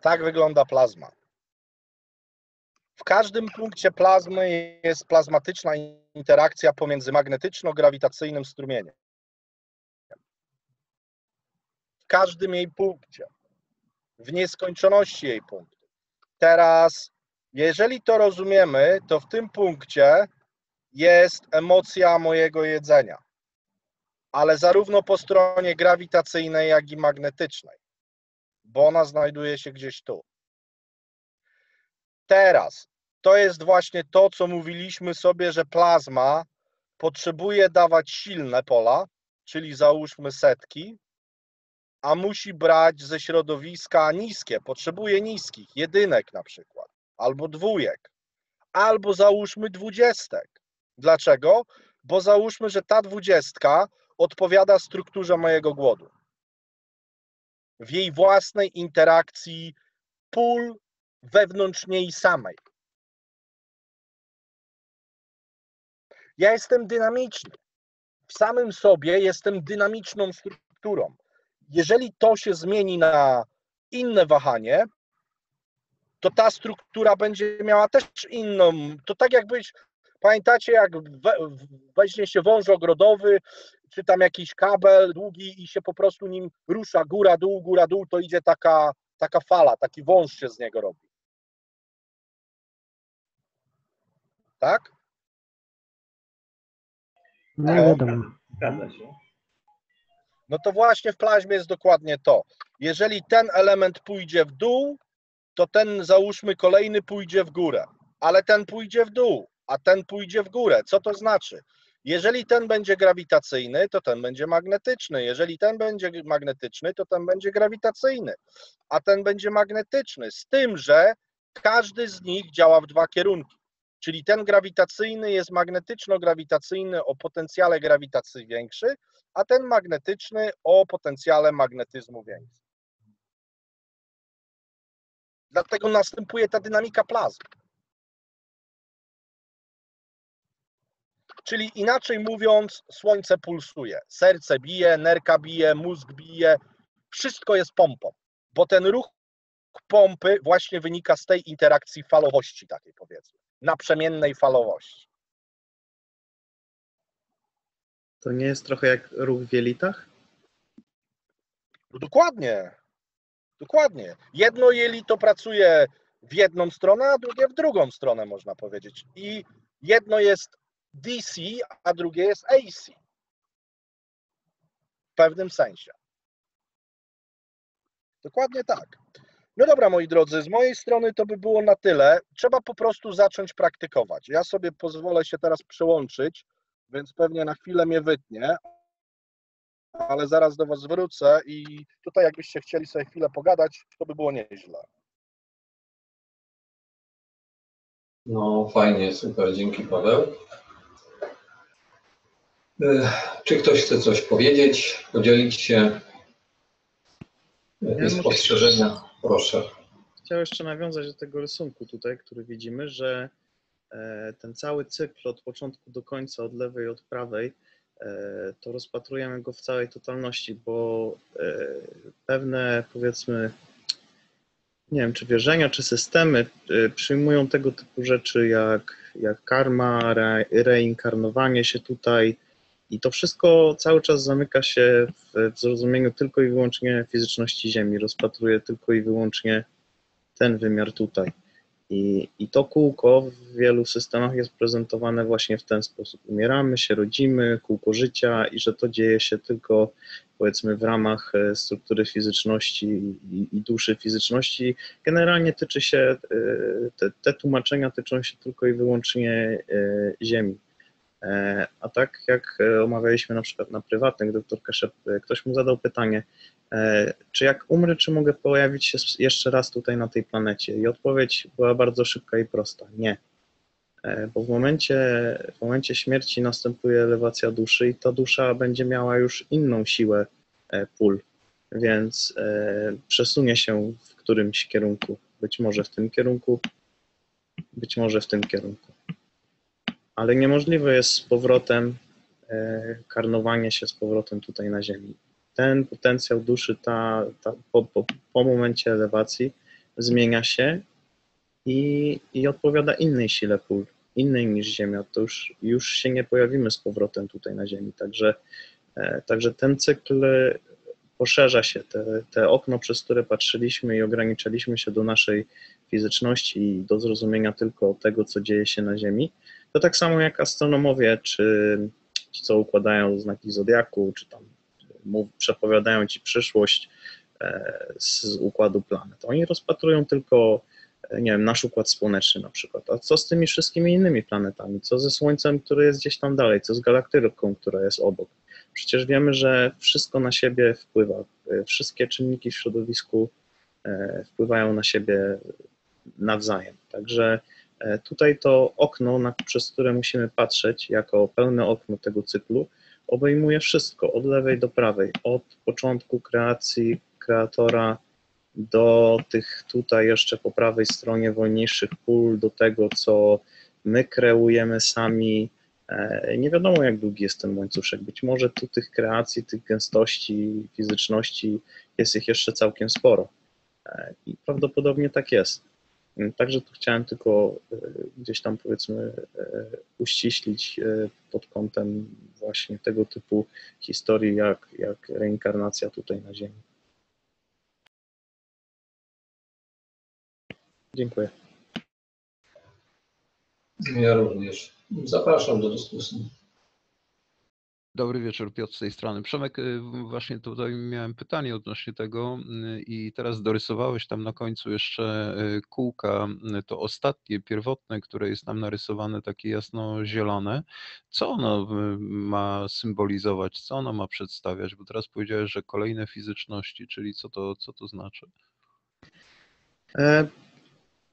Tak wygląda plazma. W każdym punkcie plazmy jest plazmatyczna interakcja pomiędzy magnetyczno-grawitacyjnym strumieniem. W każdym jej punkcie. W nieskończoności jej punktów. Teraz, jeżeli to rozumiemy, to w tym punkcie jest emocja mojego jedzenia, ale zarówno po stronie grawitacyjnej, jak i magnetycznej, bo ona znajduje się gdzieś tu. Teraz, to jest właśnie to, co mówiliśmy sobie, że plazma potrzebuje dawać silne pola, czyli załóżmy setki, a musi brać ze środowiska niskie, potrzebuje niskich, jedynek na przykład, albo dwójek, albo załóżmy dwudziestek. Dlaczego? Bo załóżmy, że ta dwudziestka odpowiada strukturze mojego głodu. W jej własnej interakcji pól wewnątrz niej samej. Ja jestem dynamiczny. W samym sobie jestem dynamiczną strukturą. Jeżeli to się zmieni na inne wahanie, to ta struktura będzie miała też inną, to tak jakbyś, pamiętacie, jak we, weźmie się wąż ogrodowy, czy tam jakiś kabel długi i się po prostu nim rusza góra, dół, góra, dół, to idzie taka, taka fala, taki wąż się z niego robi. Tak? Nie wiadomo. No to właśnie w plazmie jest dokładnie to. Jeżeli ten element pójdzie w dół, to ten, załóżmy, kolejny pójdzie w górę, ale ten pójdzie w dół, a ten pójdzie w górę. Co to znaczy? Jeżeli ten będzie grawitacyjny, to ten będzie magnetyczny. Jeżeli ten będzie magnetyczny, to ten będzie grawitacyjny, a ten będzie magnetyczny. Z tym, że każdy z nich działa w dwa kierunki. Czyli ten grawitacyjny jest magnetyczno-grawitacyjny o potencjale grawitacji większy, a ten magnetyczny o potencjale magnetyzmu większym. Dlatego następuje ta dynamika plazmy. Czyli inaczej mówiąc, słońce pulsuje, serce bije, nerka bije, mózg bije, wszystko jest pompą. bo ten ruch pompy właśnie wynika z tej interakcji falowości takiej, powiedzmy, naprzemiennej falowości. To nie jest trochę jak ruch w jelitach? No dokładnie, dokładnie. Jedno jelito pracuje w jedną stronę, a drugie w drugą stronę, można powiedzieć. I jedno jest D C, a drugie jest A C. W pewnym sensie. Dokładnie tak. No dobra, moi drodzy, z mojej strony to by było na tyle. Trzeba po prostu zacząć praktykować. Ja sobie pozwolę się teraz przełączyć, więc pewnie na chwilę mnie wytnie, ale zaraz do Was wrócę i tutaj jakbyście chcieli sobie chwilę pogadać, to by było nieźle. No fajnie, super, dzięki Paweł. Czy ktoś chce coś powiedzieć, podzielić się? Jakieś spostrzeżenia? Proszę. Chciałem jeszcze nawiązać do tego rysunku tutaj, który widzimy, że ten cały cykl od początku do końca, od lewej, od prawej, to rozpatrujemy go w całej totalności, bo pewne, powiedzmy, nie wiem, czy wierzenia, czy systemy przyjmują tego typu rzeczy jak, jak karma, re, reinkarnowanie się tutaj i to wszystko cały czas zamyka się w, w zrozumieniu tylko i wyłącznie fizyczności Ziemi, rozpatruje tylko i wyłącznie ten wymiar tutaj. I, I to kółko w wielu systemach jest prezentowane właśnie w ten sposób. Umieramy się, rodzimy, kółko życia i że to dzieje się tylko, powiedzmy, w ramach struktury fizyczności i, i duszy fizyczności. Generalnie tyczy się, te, te tłumaczenia tyczą się tylko i wyłącznie Ziemi. A tak jak omawialiśmy na przykład na prywatnych, doktor Kaszep, ktoś mu zadał pytanie, czy jak umrę, czy mogę pojawić się jeszcze raz tutaj na tej planecie? I odpowiedź była bardzo szybka i prosta, nie. Bo w momencie, w momencie śmierci następuje elewacja duszy i ta dusza będzie miała już inną siłę pól, więc przesunie się w którymś kierunku, być może w tym kierunku, być może w tym kierunku. Ale niemożliwe jest z powrotem karnowanie się z powrotem tutaj na Ziemi. Ten potencjał duszy ta, ta, po, po, po momencie elewacji zmienia się i, i odpowiada innej sile pól, innej niż Ziemia. To już, już się nie pojawimy z powrotem tutaj na Ziemi. Także, także ten cykl poszerza się. Te, te okno, przez które patrzyliśmy i ograniczaliśmy się do naszej fizyczności i do zrozumienia tylko tego, co dzieje się na Ziemi, to tak samo jak astronomowie, czy ci, co układają znaki zodiaku, czy tam mów, przepowiadają ci przyszłość z układu planet. Oni rozpatrują tylko, nie wiem, nasz układ słoneczny na przykład. A co z tymi wszystkimi innymi planetami? Co ze Słońcem, które jest gdzieś tam dalej? Co z galaktyką, która jest obok? Przecież wiemy, że wszystko na siebie wpływa. Wszystkie czynniki w środowisku wpływają na siebie nawzajem. Także tutaj to okno, na, przez które musimy patrzeć jako pełne okno tego cyklu, obejmuje wszystko, od lewej do prawej, od początku kreacji kreatora do tych tutaj jeszcze po prawej stronie wolniejszych pól, do tego, co my kreujemy sami. Nie wiadomo, jak długi jest ten łańcuszek. Być może tu tych kreacji, tych gęstości, fizyczności jest ich jeszcze całkiem sporo i prawdopodobnie tak jest. Także tu chciałem tylko gdzieś tam, powiedzmy, uściślić pod kątem właśnie tego typu historii, jak, jak reinkarnacja tutaj na Ziemi. Dziękuję. Ja również. Zapraszam do dyskusji. Dobry wieczór, Piotr z tej strony. Przemek, właśnie tutaj miałem pytanie odnośnie tego i teraz dorysowałeś tam na końcu jeszcze kółka, to ostatnie, pierwotne, które jest tam narysowane, takie jasno-zielone. Co ono ma symbolizować, co ono ma przedstawiać? Bo teraz powiedziałeś, że kolejne fizyczności, czyli co to, co to znaczy? E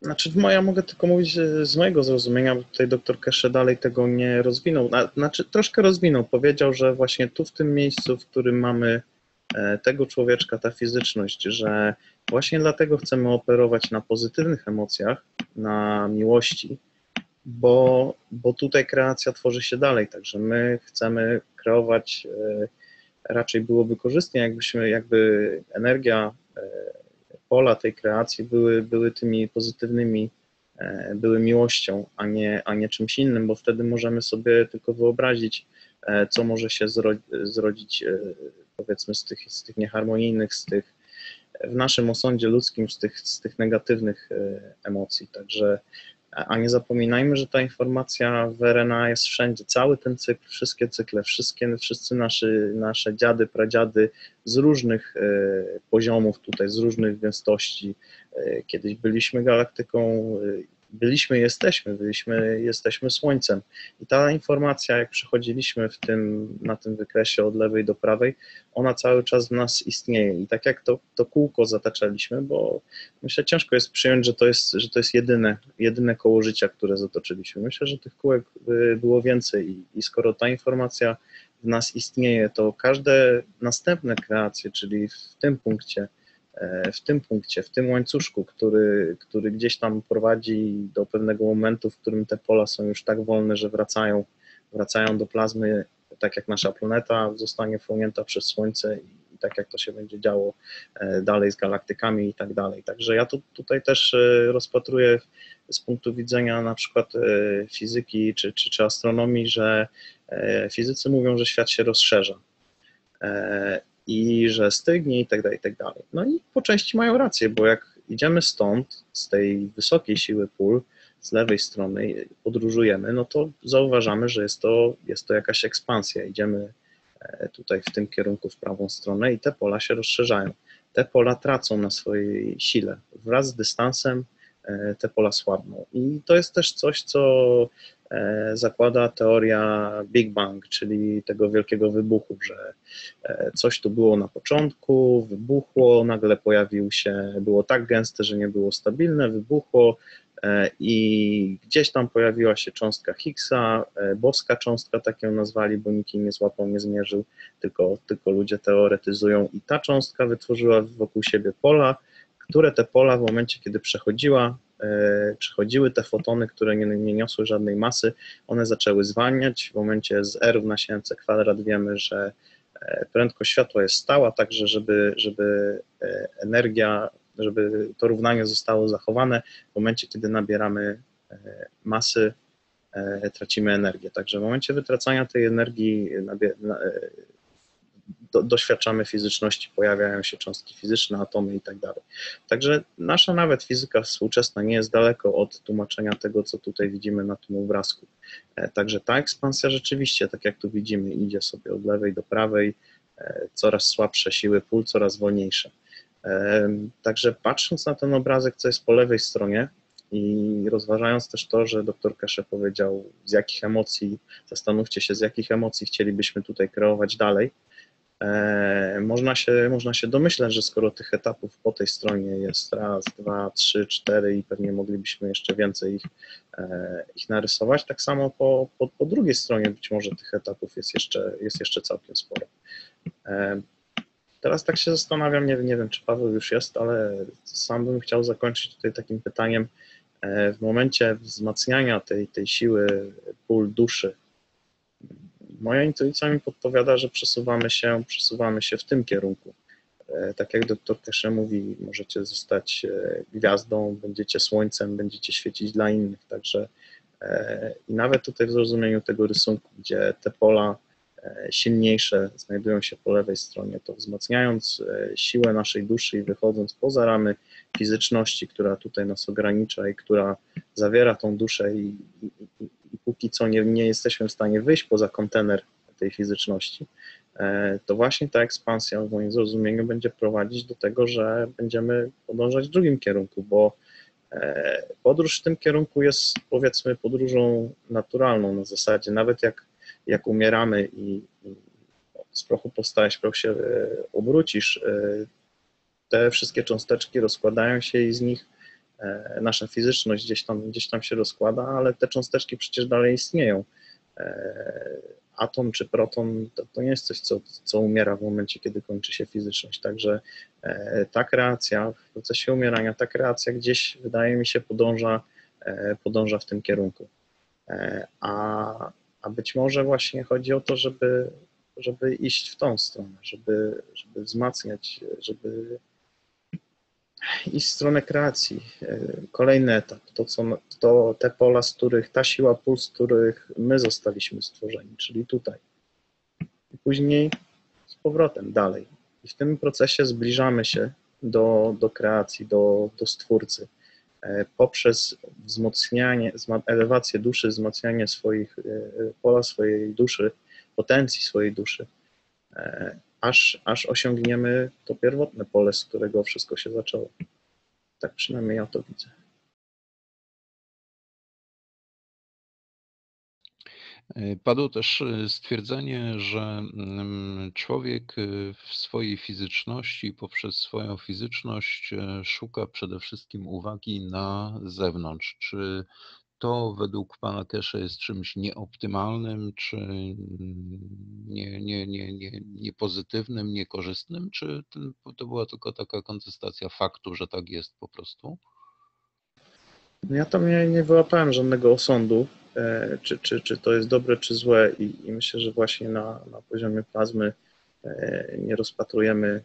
Znaczy, ja mogę tylko mówić z mojego zrozumienia, bo tutaj doktor Keshe dalej tego nie rozwinął. Znaczy, troszkę rozwinął. Powiedział, że właśnie tu, w tym miejscu, w którym mamy tego człowieczka, ta fizyczność, że właśnie dlatego chcemy operować na pozytywnych emocjach, na miłości, bo, bo tutaj kreacja tworzy się dalej. Także my chcemy kreować, raczej byłoby korzystnie, jakbyśmy, jakby energia pola tej kreacji były, były tymi pozytywnymi, były miłością, a nie, a nie czymś innym, bo wtedy możemy sobie tylko wyobrazić, co może się zrodzić, zrodzić powiedzmy z tych, z tych nieharmonijnych, z tych, w naszym osądzie ludzkim, z tych, z tych negatywnych emocji. Także, a nie zapominajmy, że ta informacja w R N A jest wszędzie, cały ten cykl, wszystkie cykle, wszystkie, wszyscy nasi, nasze dziady, pradziady z różnych poziomów tutaj, z różnych gęstości. Kiedyś byliśmy galaktyką, byliśmy, jesteśmy, byliśmy, jesteśmy Słońcem. I ta informacja, jak przechodziliśmy w tym, na tym wykresie od lewej do prawej, ona cały czas w nas istnieje. I tak jak to, to kółko zataczaliśmy, bo myślę, ciężko jest przyjąć, że to jest, że to jest jedyne, jedyne koło życia, które zatoczyliśmy. Myślę, że tych kółek było więcej i, i skoro ta informacja w nas istnieje, to każde następne kreacje, czyli w tym punkcie, w tym punkcie, w tym łańcuszku, który, który gdzieś tam prowadzi do pewnego momentu, w którym te pola są już tak wolne, że wracają, wracają do plazmy, tak jak nasza planeta zostanie wchłonięta przez Słońce i tak jak to się będzie działo dalej z galaktykami i tak dalej. Także ja tu, tutaj też rozpatruję z punktu widzenia na przykład fizyki czy, czy, czy astronomii, że fizycy mówią, że świat się rozszerza i że stygnie i tak dalej, i tak dalej. No i po części mają rację, bo jak idziemy stąd, z tej wysokiej siły pól, z lewej strony podróżujemy, no to zauważamy, że jest to, jest to jakaś ekspansja. Idziemy tutaj w tym kierunku w prawą stronę i te pola się rozszerzają. Te pola tracą na swojej sile. Wraz z dystansem te pola słabną. I to jest też coś, co zakłada teoria Big Bang, czyli tego wielkiego wybuchu, że coś tu było na początku, wybuchło, nagle pojawił się, było tak gęste, że nie było stabilne, wybuchło i gdzieś tam pojawiła się cząstka Higgsa, boska cząstka, tak ją nazwali, bo nikt jej nie złapał, nie zmierzył, tylko, tylko ludzie teoretyzują i ta cząstka wytworzyła wokół siebie pola, które te pola w momencie, kiedy przechodziła, przechodziły te fotony, które nie, nie niosły żadnej masy, one zaczęły zwalniać. W momencie z R równa się mc kwadrat wiemy, że prędkość światła jest stała, także żeby, żeby energia, żeby to równanie zostało zachowane, w momencie, kiedy nabieramy masy, tracimy energię. Także w momencie wytracania tej energii Do, doświadczamy fizyczności, pojawiają się cząstki fizyczne, atomy i tak dalej. Także nasza nawet fizyka współczesna nie jest daleko od tłumaczenia tego, co tutaj widzimy na tym obrazku. Także ta ekspansja rzeczywiście, tak jak tu widzimy, idzie sobie od lewej do prawej, coraz słabsze siły pól, coraz wolniejsze. Także patrząc na ten obrazek, co jest po lewej stronie, i rozważając też to, że doktor Keshe powiedział, z jakich emocji, zastanówcie się, z jakich emocji chcielibyśmy tutaj kreować dalej, Można się, można się domyślać, że skoro tych etapów po tej stronie jest raz, dwa, trzy, cztery i pewnie moglibyśmy jeszcze więcej ich, ich narysować, tak samo po, po, po drugiej stronie być może tych etapów jest jeszcze, jest jeszcze całkiem sporo. Teraz tak się zastanawiam, nie, nie wiem czy Paweł już jest, ale sam bym chciał zakończyć tutaj takim pytaniem. W momencie wzmacniania tej, tej siły pól duszy, moja intuicja mi podpowiada, że przesuwamy się, przesuwamy się w tym kierunku. Tak jak doktor Keshe mówi, możecie zostać gwiazdą, będziecie słońcem, będziecie świecić dla innych. Także i nawet tutaj w zrozumieniu tego rysunku, gdzie te pola silniejsze znajdują się po lewej stronie, to wzmacniając siłę naszej duszy i wychodząc poza ramy fizyczności, która tutaj nas ogranicza i która zawiera tą duszę i, i, i póki co nie, nie jesteśmy w stanie wyjść poza kontener tej fizyczności, to właśnie ta ekspansja w moim zrozumieniu będzie prowadzić do tego, że będziemy podążać w drugim kierunku, bo podróż w tym kierunku jest powiedzmy podróżą naturalną na zasadzie, nawet jak jak umieramy i z prochu powstałeś, proch się obrócisz, te wszystkie cząsteczki rozkładają się i z nich nasza fizyczność gdzieś tam, gdzieś tam się rozkłada, ale te cząsteczki przecież dalej istnieją. Atom czy proton to, to nie jest coś, co, co umiera w momencie, kiedy kończy się fizyczność. Także ta kreacja w procesie umierania, ta kreacja gdzieś wydaje mi się podąża, podąża w tym kierunku. A A być może właśnie chodzi o to, żeby, żeby iść w tą stronę, żeby, żeby wzmacniać, żeby iść w stronę kreacji. Kolejny etap, to, co, to te pola, z których ta siła pól, z których my zostaliśmy stworzeni, czyli tutaj. I później z powrotem dalej. I w tym procesie zbliżamy się do, do kreacji, do, do Stwórcy. Poprzez wzmocnianie, elewację duszy, wzmacnianie swoich pola, swojej duszy, potencji swojej duszy, aż, aż osiągniemy to pierwotne pole, z którego wszystko się zaczęło. Tak przynajmniej ja to widzę. Padło też stwierdzenie, że człowiek w swojej fizyczności, poprzez swoją fizyczność szuka przede wszystkim uwagi na zewnątrz. Czy to według pana Keshe jest czymś nieoptymalnym, czy nie, nie, nie, nie, niepozytywnym, niekorzystnym, czy to była tylko taka kontestacja faktu, że tak jest po prostu? Ja tam nie, nie wyłapałem żadnego osądu, czy, czy, czy to jest dobre, czy złe i, i myślę, że właśnie na, na poziomie plazmy nie rozpatrujemy,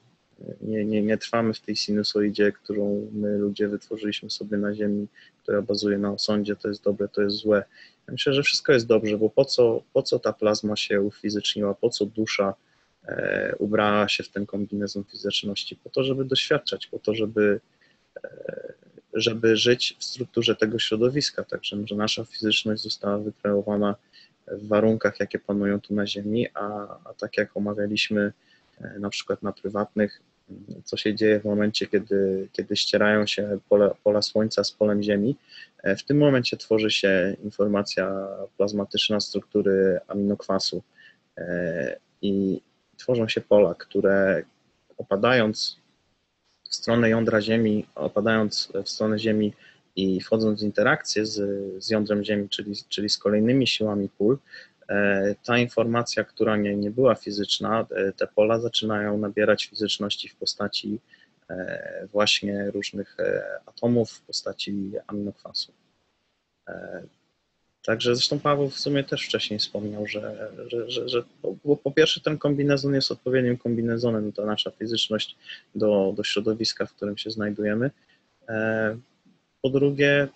nie, nie, nie trwamy w tej sinusoidzie, którą my ludzie wytworzyliśmy sobie na Ziemi, która bazuje na osądzie, to jest dobre, to jest złe. Ja myślę, że wszystko jest dobrze, bo po co, po co ta plazma się ufizyczniła, po co dusza e, ubrała się w ten kombinezon fizyczności? Po to, żeby doświadczać, po to, żeby e, żeby żyć w strukturze tego środowiska, także że nasza fizyczność została wykreowana w warunkach, jakie panują tu na Ziemi, a, a tak jak omawialiśmy na przykład na prywatnych, co się dzieje w momencie, kiedy, kiedy ścierają się pole, pola Słońca z polem Ziemi, w tym momencie tworzy się informacja plazmatyczna struktury aminokwasu i tworzą się pola, które opadając w stronę jądra Ziemi, opadając w stronę Ziemi i wchodząc w interakcję z, z jądrem Ziemi, czyli, czyli z kolejnymi siłami pól, e, ta informacja, która nie, nie była fizyczna, e, te pola zaczynają nabierać fizyczności w postaci e, właśnie różnych e, atomów, w postaci aminokwasu. E, Także zresztą Paweł w sumie też wcześniej wspomniał, że, że, że, że bo po pierwsze ten kombinezon jest odpowiednim kombinezonem, ta nasza fizyczność do, do środowiska, w którym się znajdujemy. Po drugie,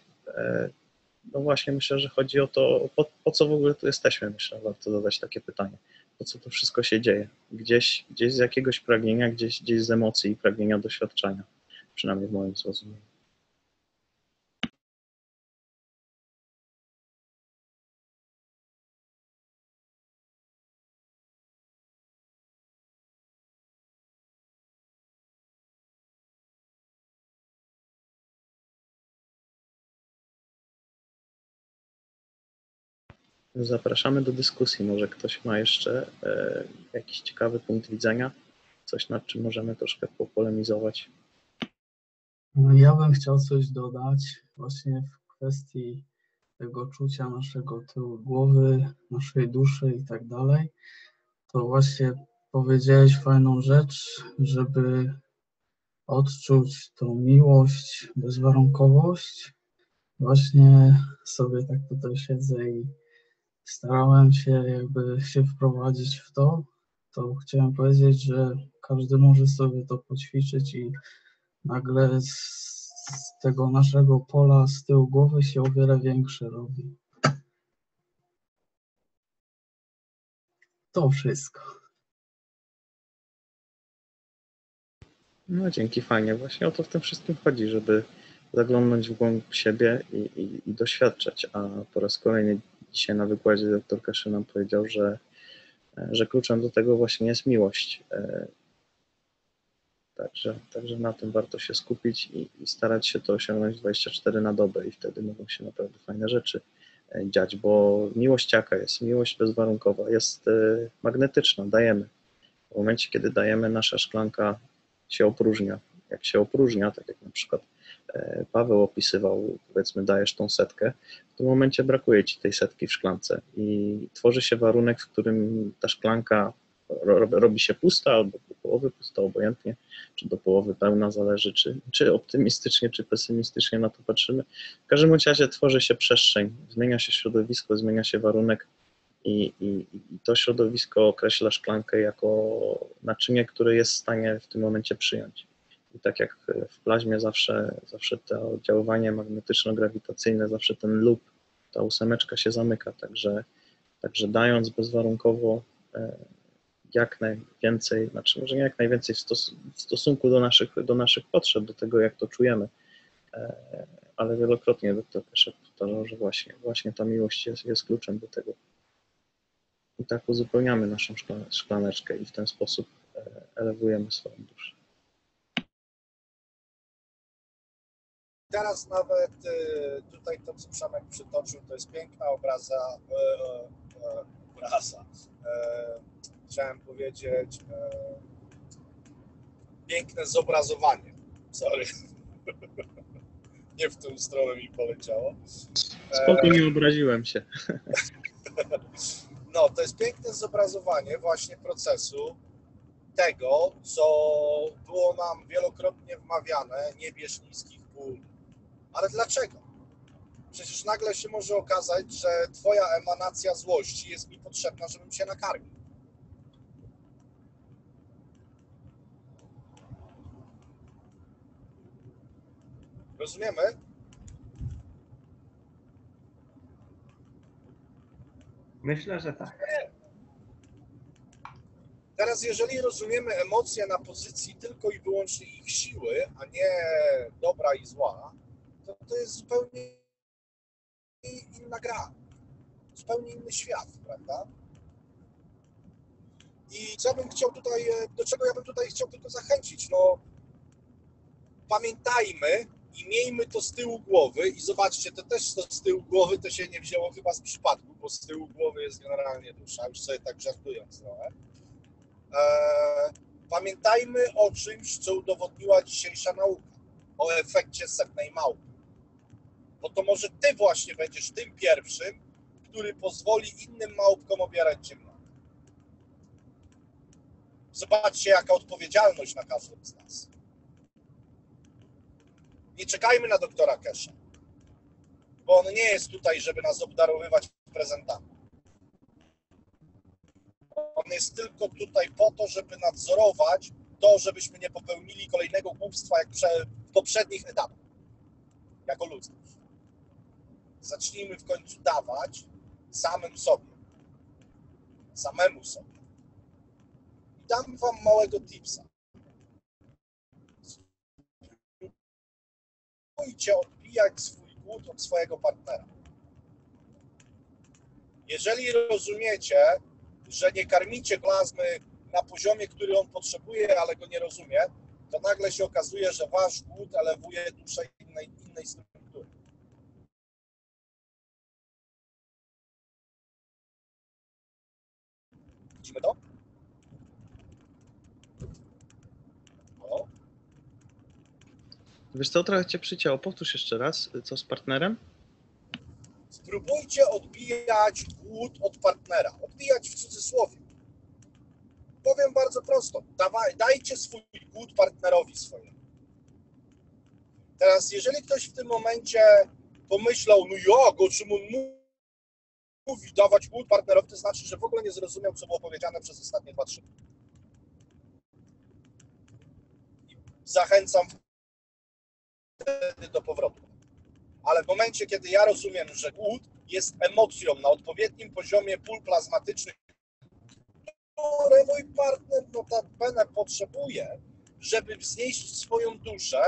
no właśnie myślę, że chodzi o to, po, po co w ogóle tu jesteśmy, myślę, warto zadać takie pytanie. Po co to wszystko się dzieje? Gdzieś, gdzieś z jakiegoś pragnienia, gdzieś, gdzieś z emocji i pragnienia doświadczenia, przynajmniej w moim zrozumieniu. Zapraszamy do dyskusji. Może ktoś ma jeszcze e, jakiś ciekawy punkt widzenia, coś nad czym możemy troszkę popolemizować. No, ja bym chciał coś dodać właśnie w kwestii tego czucia naszego tyłu głowy, naszej duszy i tak dalej. To właśnie powiedziałeś fajną rzecz, żeby odczuć tą miłość, bezwarunkowość. Właśnie sobie tak tutaj siedzę i starałem się jakby się wprowadzić w to, to chciałem powiedzieć, że każdy może sobie to poćwiczyć i nagle z tego naszego pola z tyłu głowy się o wiele większe robi. To wszystko. No dzięki, fajnie. Właśnie o to w tym wszystkim chodzi, żeby zaglądnąć w głąb siebie i, i, i doświadczać, a po raz kolejny dzisiaj na wykładzie doktor Keshe nam powiedział, że, że kluczem do tego właśnie jest miłość. Także, także na tym warto się skupić i, i starać się to osiągnąć dwadzieścia cztery na dobę i wtedy mogą się naprawdę fajne rzeczy dziać, bo miłość jaka jest? Miłość bezwarunkowa jest magnetyczna, dajemy. W momencie, kiedy dajemy, nasza szklanka się opróżnia. Jak się opróżnia, tak jak na przykład Paweł opisywał, powiedzmy dajesz tą setkę, w tym momencie brakuje ci tej setki w szklance i tworzy się warunek, w którym ta szklanka robi się pusta albo do połowy pusta, obojętnie, czy do połowy pełna, zależy czy, czy optymistycznie, czy pesymistycznie na to patrzymy. W każdym razie tworzy się przestrzeń, zmienia się środowisko, zmienia się warunek i, i, i to środowisko określa szklankę jako naczynie, które jest w stanie w tym momencie przyjąć. I tak jak w plazmie zawsze, zawsze to oddziaływanie magnetyczno-grawitacyjne, zawsze ten loop, ta ósemeczka się zamyka, także, także dając bezwarunkowo jak najwięcej, znaczy może nie jak najwięcej w, stos w stosunku do naszych, do naszych potrzeb, do tego jak to czujemy, ale wielokrotnie doktor Keshe powtarzał, że właśnie, właśnie ta miłość jest, jest kluczem do tego. I tak uzupełniamy naszą szklan szklaneczkę i w ten sposób elewujemy swoją duszę. Teraz nawet tutaj to, co Przemek przytoczył, to jest piękna obraza, obraza, chciałem powiedzieć, piękne zobrazowanie, sorry, nie w tą stronę mi poleciało. Spokojnie, nie obraziłem się. No, to jest piękne zobrazowanie właśnie procesu tego, co było nam wielokrotnie wmawiane, nie bierz niskich pól. Ale dlaczego? Przecież nagle się może okazać, że twoja emanacja złości jest mi potrzebna, żebym się nakarmił. Rozumiemy? Myślę, że tak. Nie. Teraz jeżeli rozumiemy emocje na pozycji tylko i wyłącznie ich siły, a nie dobra i zła, to to jest zupełnie inna gra, zupełnie inny świat, prawda? I co bym chciał tutaj, do czego ja bym tutaj chciał tylko zachęcić, no pamiętajmy i miejmy to z tyłu głowy i zobaczcie, to też to z tyłu głowy to się nie wzięło chyba z przypadku, bo z tyłu głowy jest generalnie dusza, już sobie tak żartując trochę. Eee, pamiętajmy o czymś, co udowodniła dzisiejsza nauka, o efekcie setnej małpy. Bo to może ty właśnie będziesz tym pierwszym, który pozwoli innym małpkom obierać ciemnotę. Zobaczcie, jaka odpowiedzialność na każdym z nas. Nie czekajmy na doktora Keshe, bo on nie jest tutaj, żeby nas obdarowywać prezentami. On jest tylko tutaj po to, żeby nadzorować to, żebyśmy nie popełnili kolejnego głupstwa jak w poprzednich etapach, jako ludzkość. Zacznijmy w końcu dawać samym sobie, samemu sobie. I dam wam małego tipsa. Spróbujcie odbijać swój głód od swojego partnera. Jeżeli rozumiecie, że nie karmicie plazmy na poziomie, który on potrzebuje, ale go nie rozumie, to nagle się okazuje, że wasz głód elewuje duszę innej, innej struktury. Widzimy to? O. Wiesz co, trochę cię przycięło. Powtórz jeszcze raz, co z partnerem? Spróbujcie odbijać głód od partnera. Odbijać w cudzysłowie. Powiem bardzo prosto. Dawaj, dajcie swój głód partnerowi swojemu. Teraz, jeżeli ktoś w tym momencie pomyślał, no jak, o czym on mówi, dawać głód partnerowi, to znaczy, że w ogóle nie zrozumiał, co było powiedziane przez ostatnie dwa, trzy. I zachęcam wtedy do powrotu. Ale w momencie, kiedy ja rozumiem, że głód jest emocją na odpowiednim poziomie pól plazmatycznych, które mój partner notabene potrzebuje, żeby wznieść swoją duszę,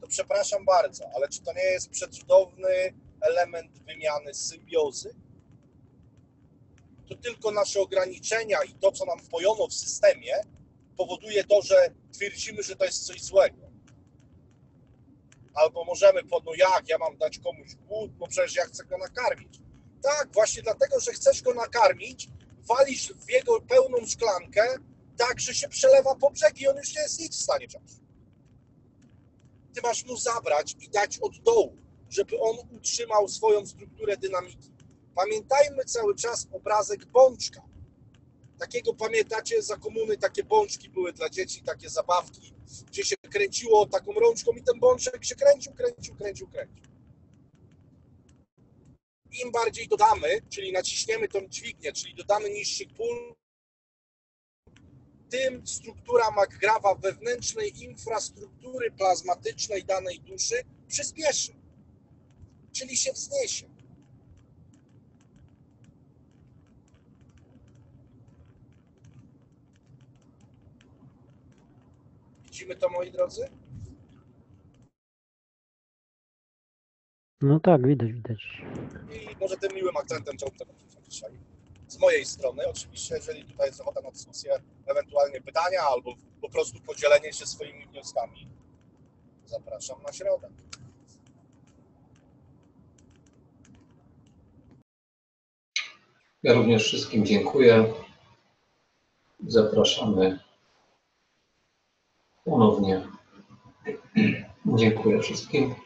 to przepraszam bardzo, ale czy to nie jest przecudowny element wymiany symbiozy? To tylko nasze ograniczenia i to, co nam wpojono w systemie, powoduje to, że twierdzimy, że to jest coś złego. Albo możemy, po, no jak, ja mam dać komuś głód, no przecież ja chcę go nakarmić. Tak, właśnie dlatego, że chcesz go nakarmić, walisz w jego pełną szklankę, tak, że się przelewa po brzeg i on już nie jest nic w stanie wziąć. Ty masz mu zabrać i dać od dołu, żeby on utrzymał swoją strukturę dynamiki. Pamiętajmy cały czas obrazek bączka. Takiego, pamiętacie, za komuny takie bączki były dla dzieci, takie zabawki, gdzie się kręciło taką rączką i ten bączek się kręcił, kręcił, kręcił, kręcił. Im bardziej dodamy, czyli naciśniemy tą dźwignię, czyli dodamy niższych pól, tym struktura MaGrava wewnętrznej infrastruktury plazmatycznej danej duszy przyspieszy, czyli się wzniesie. Widzimy to, moi drodzy? No tak, widać, widać. I może tym miłym akcentem chciałbym to powiedzieć dzisiaj. Z mojej strony, oczywiście, jeżeli tutaj jest ochota na dyskusję, ewentualnie pytania albo po prostu podzielenie się swoimi wnioskami, zapraszam na środę. Ja również wszystkim dziękuję. Zapraszamy ponownie. Dziękuję wszystkim.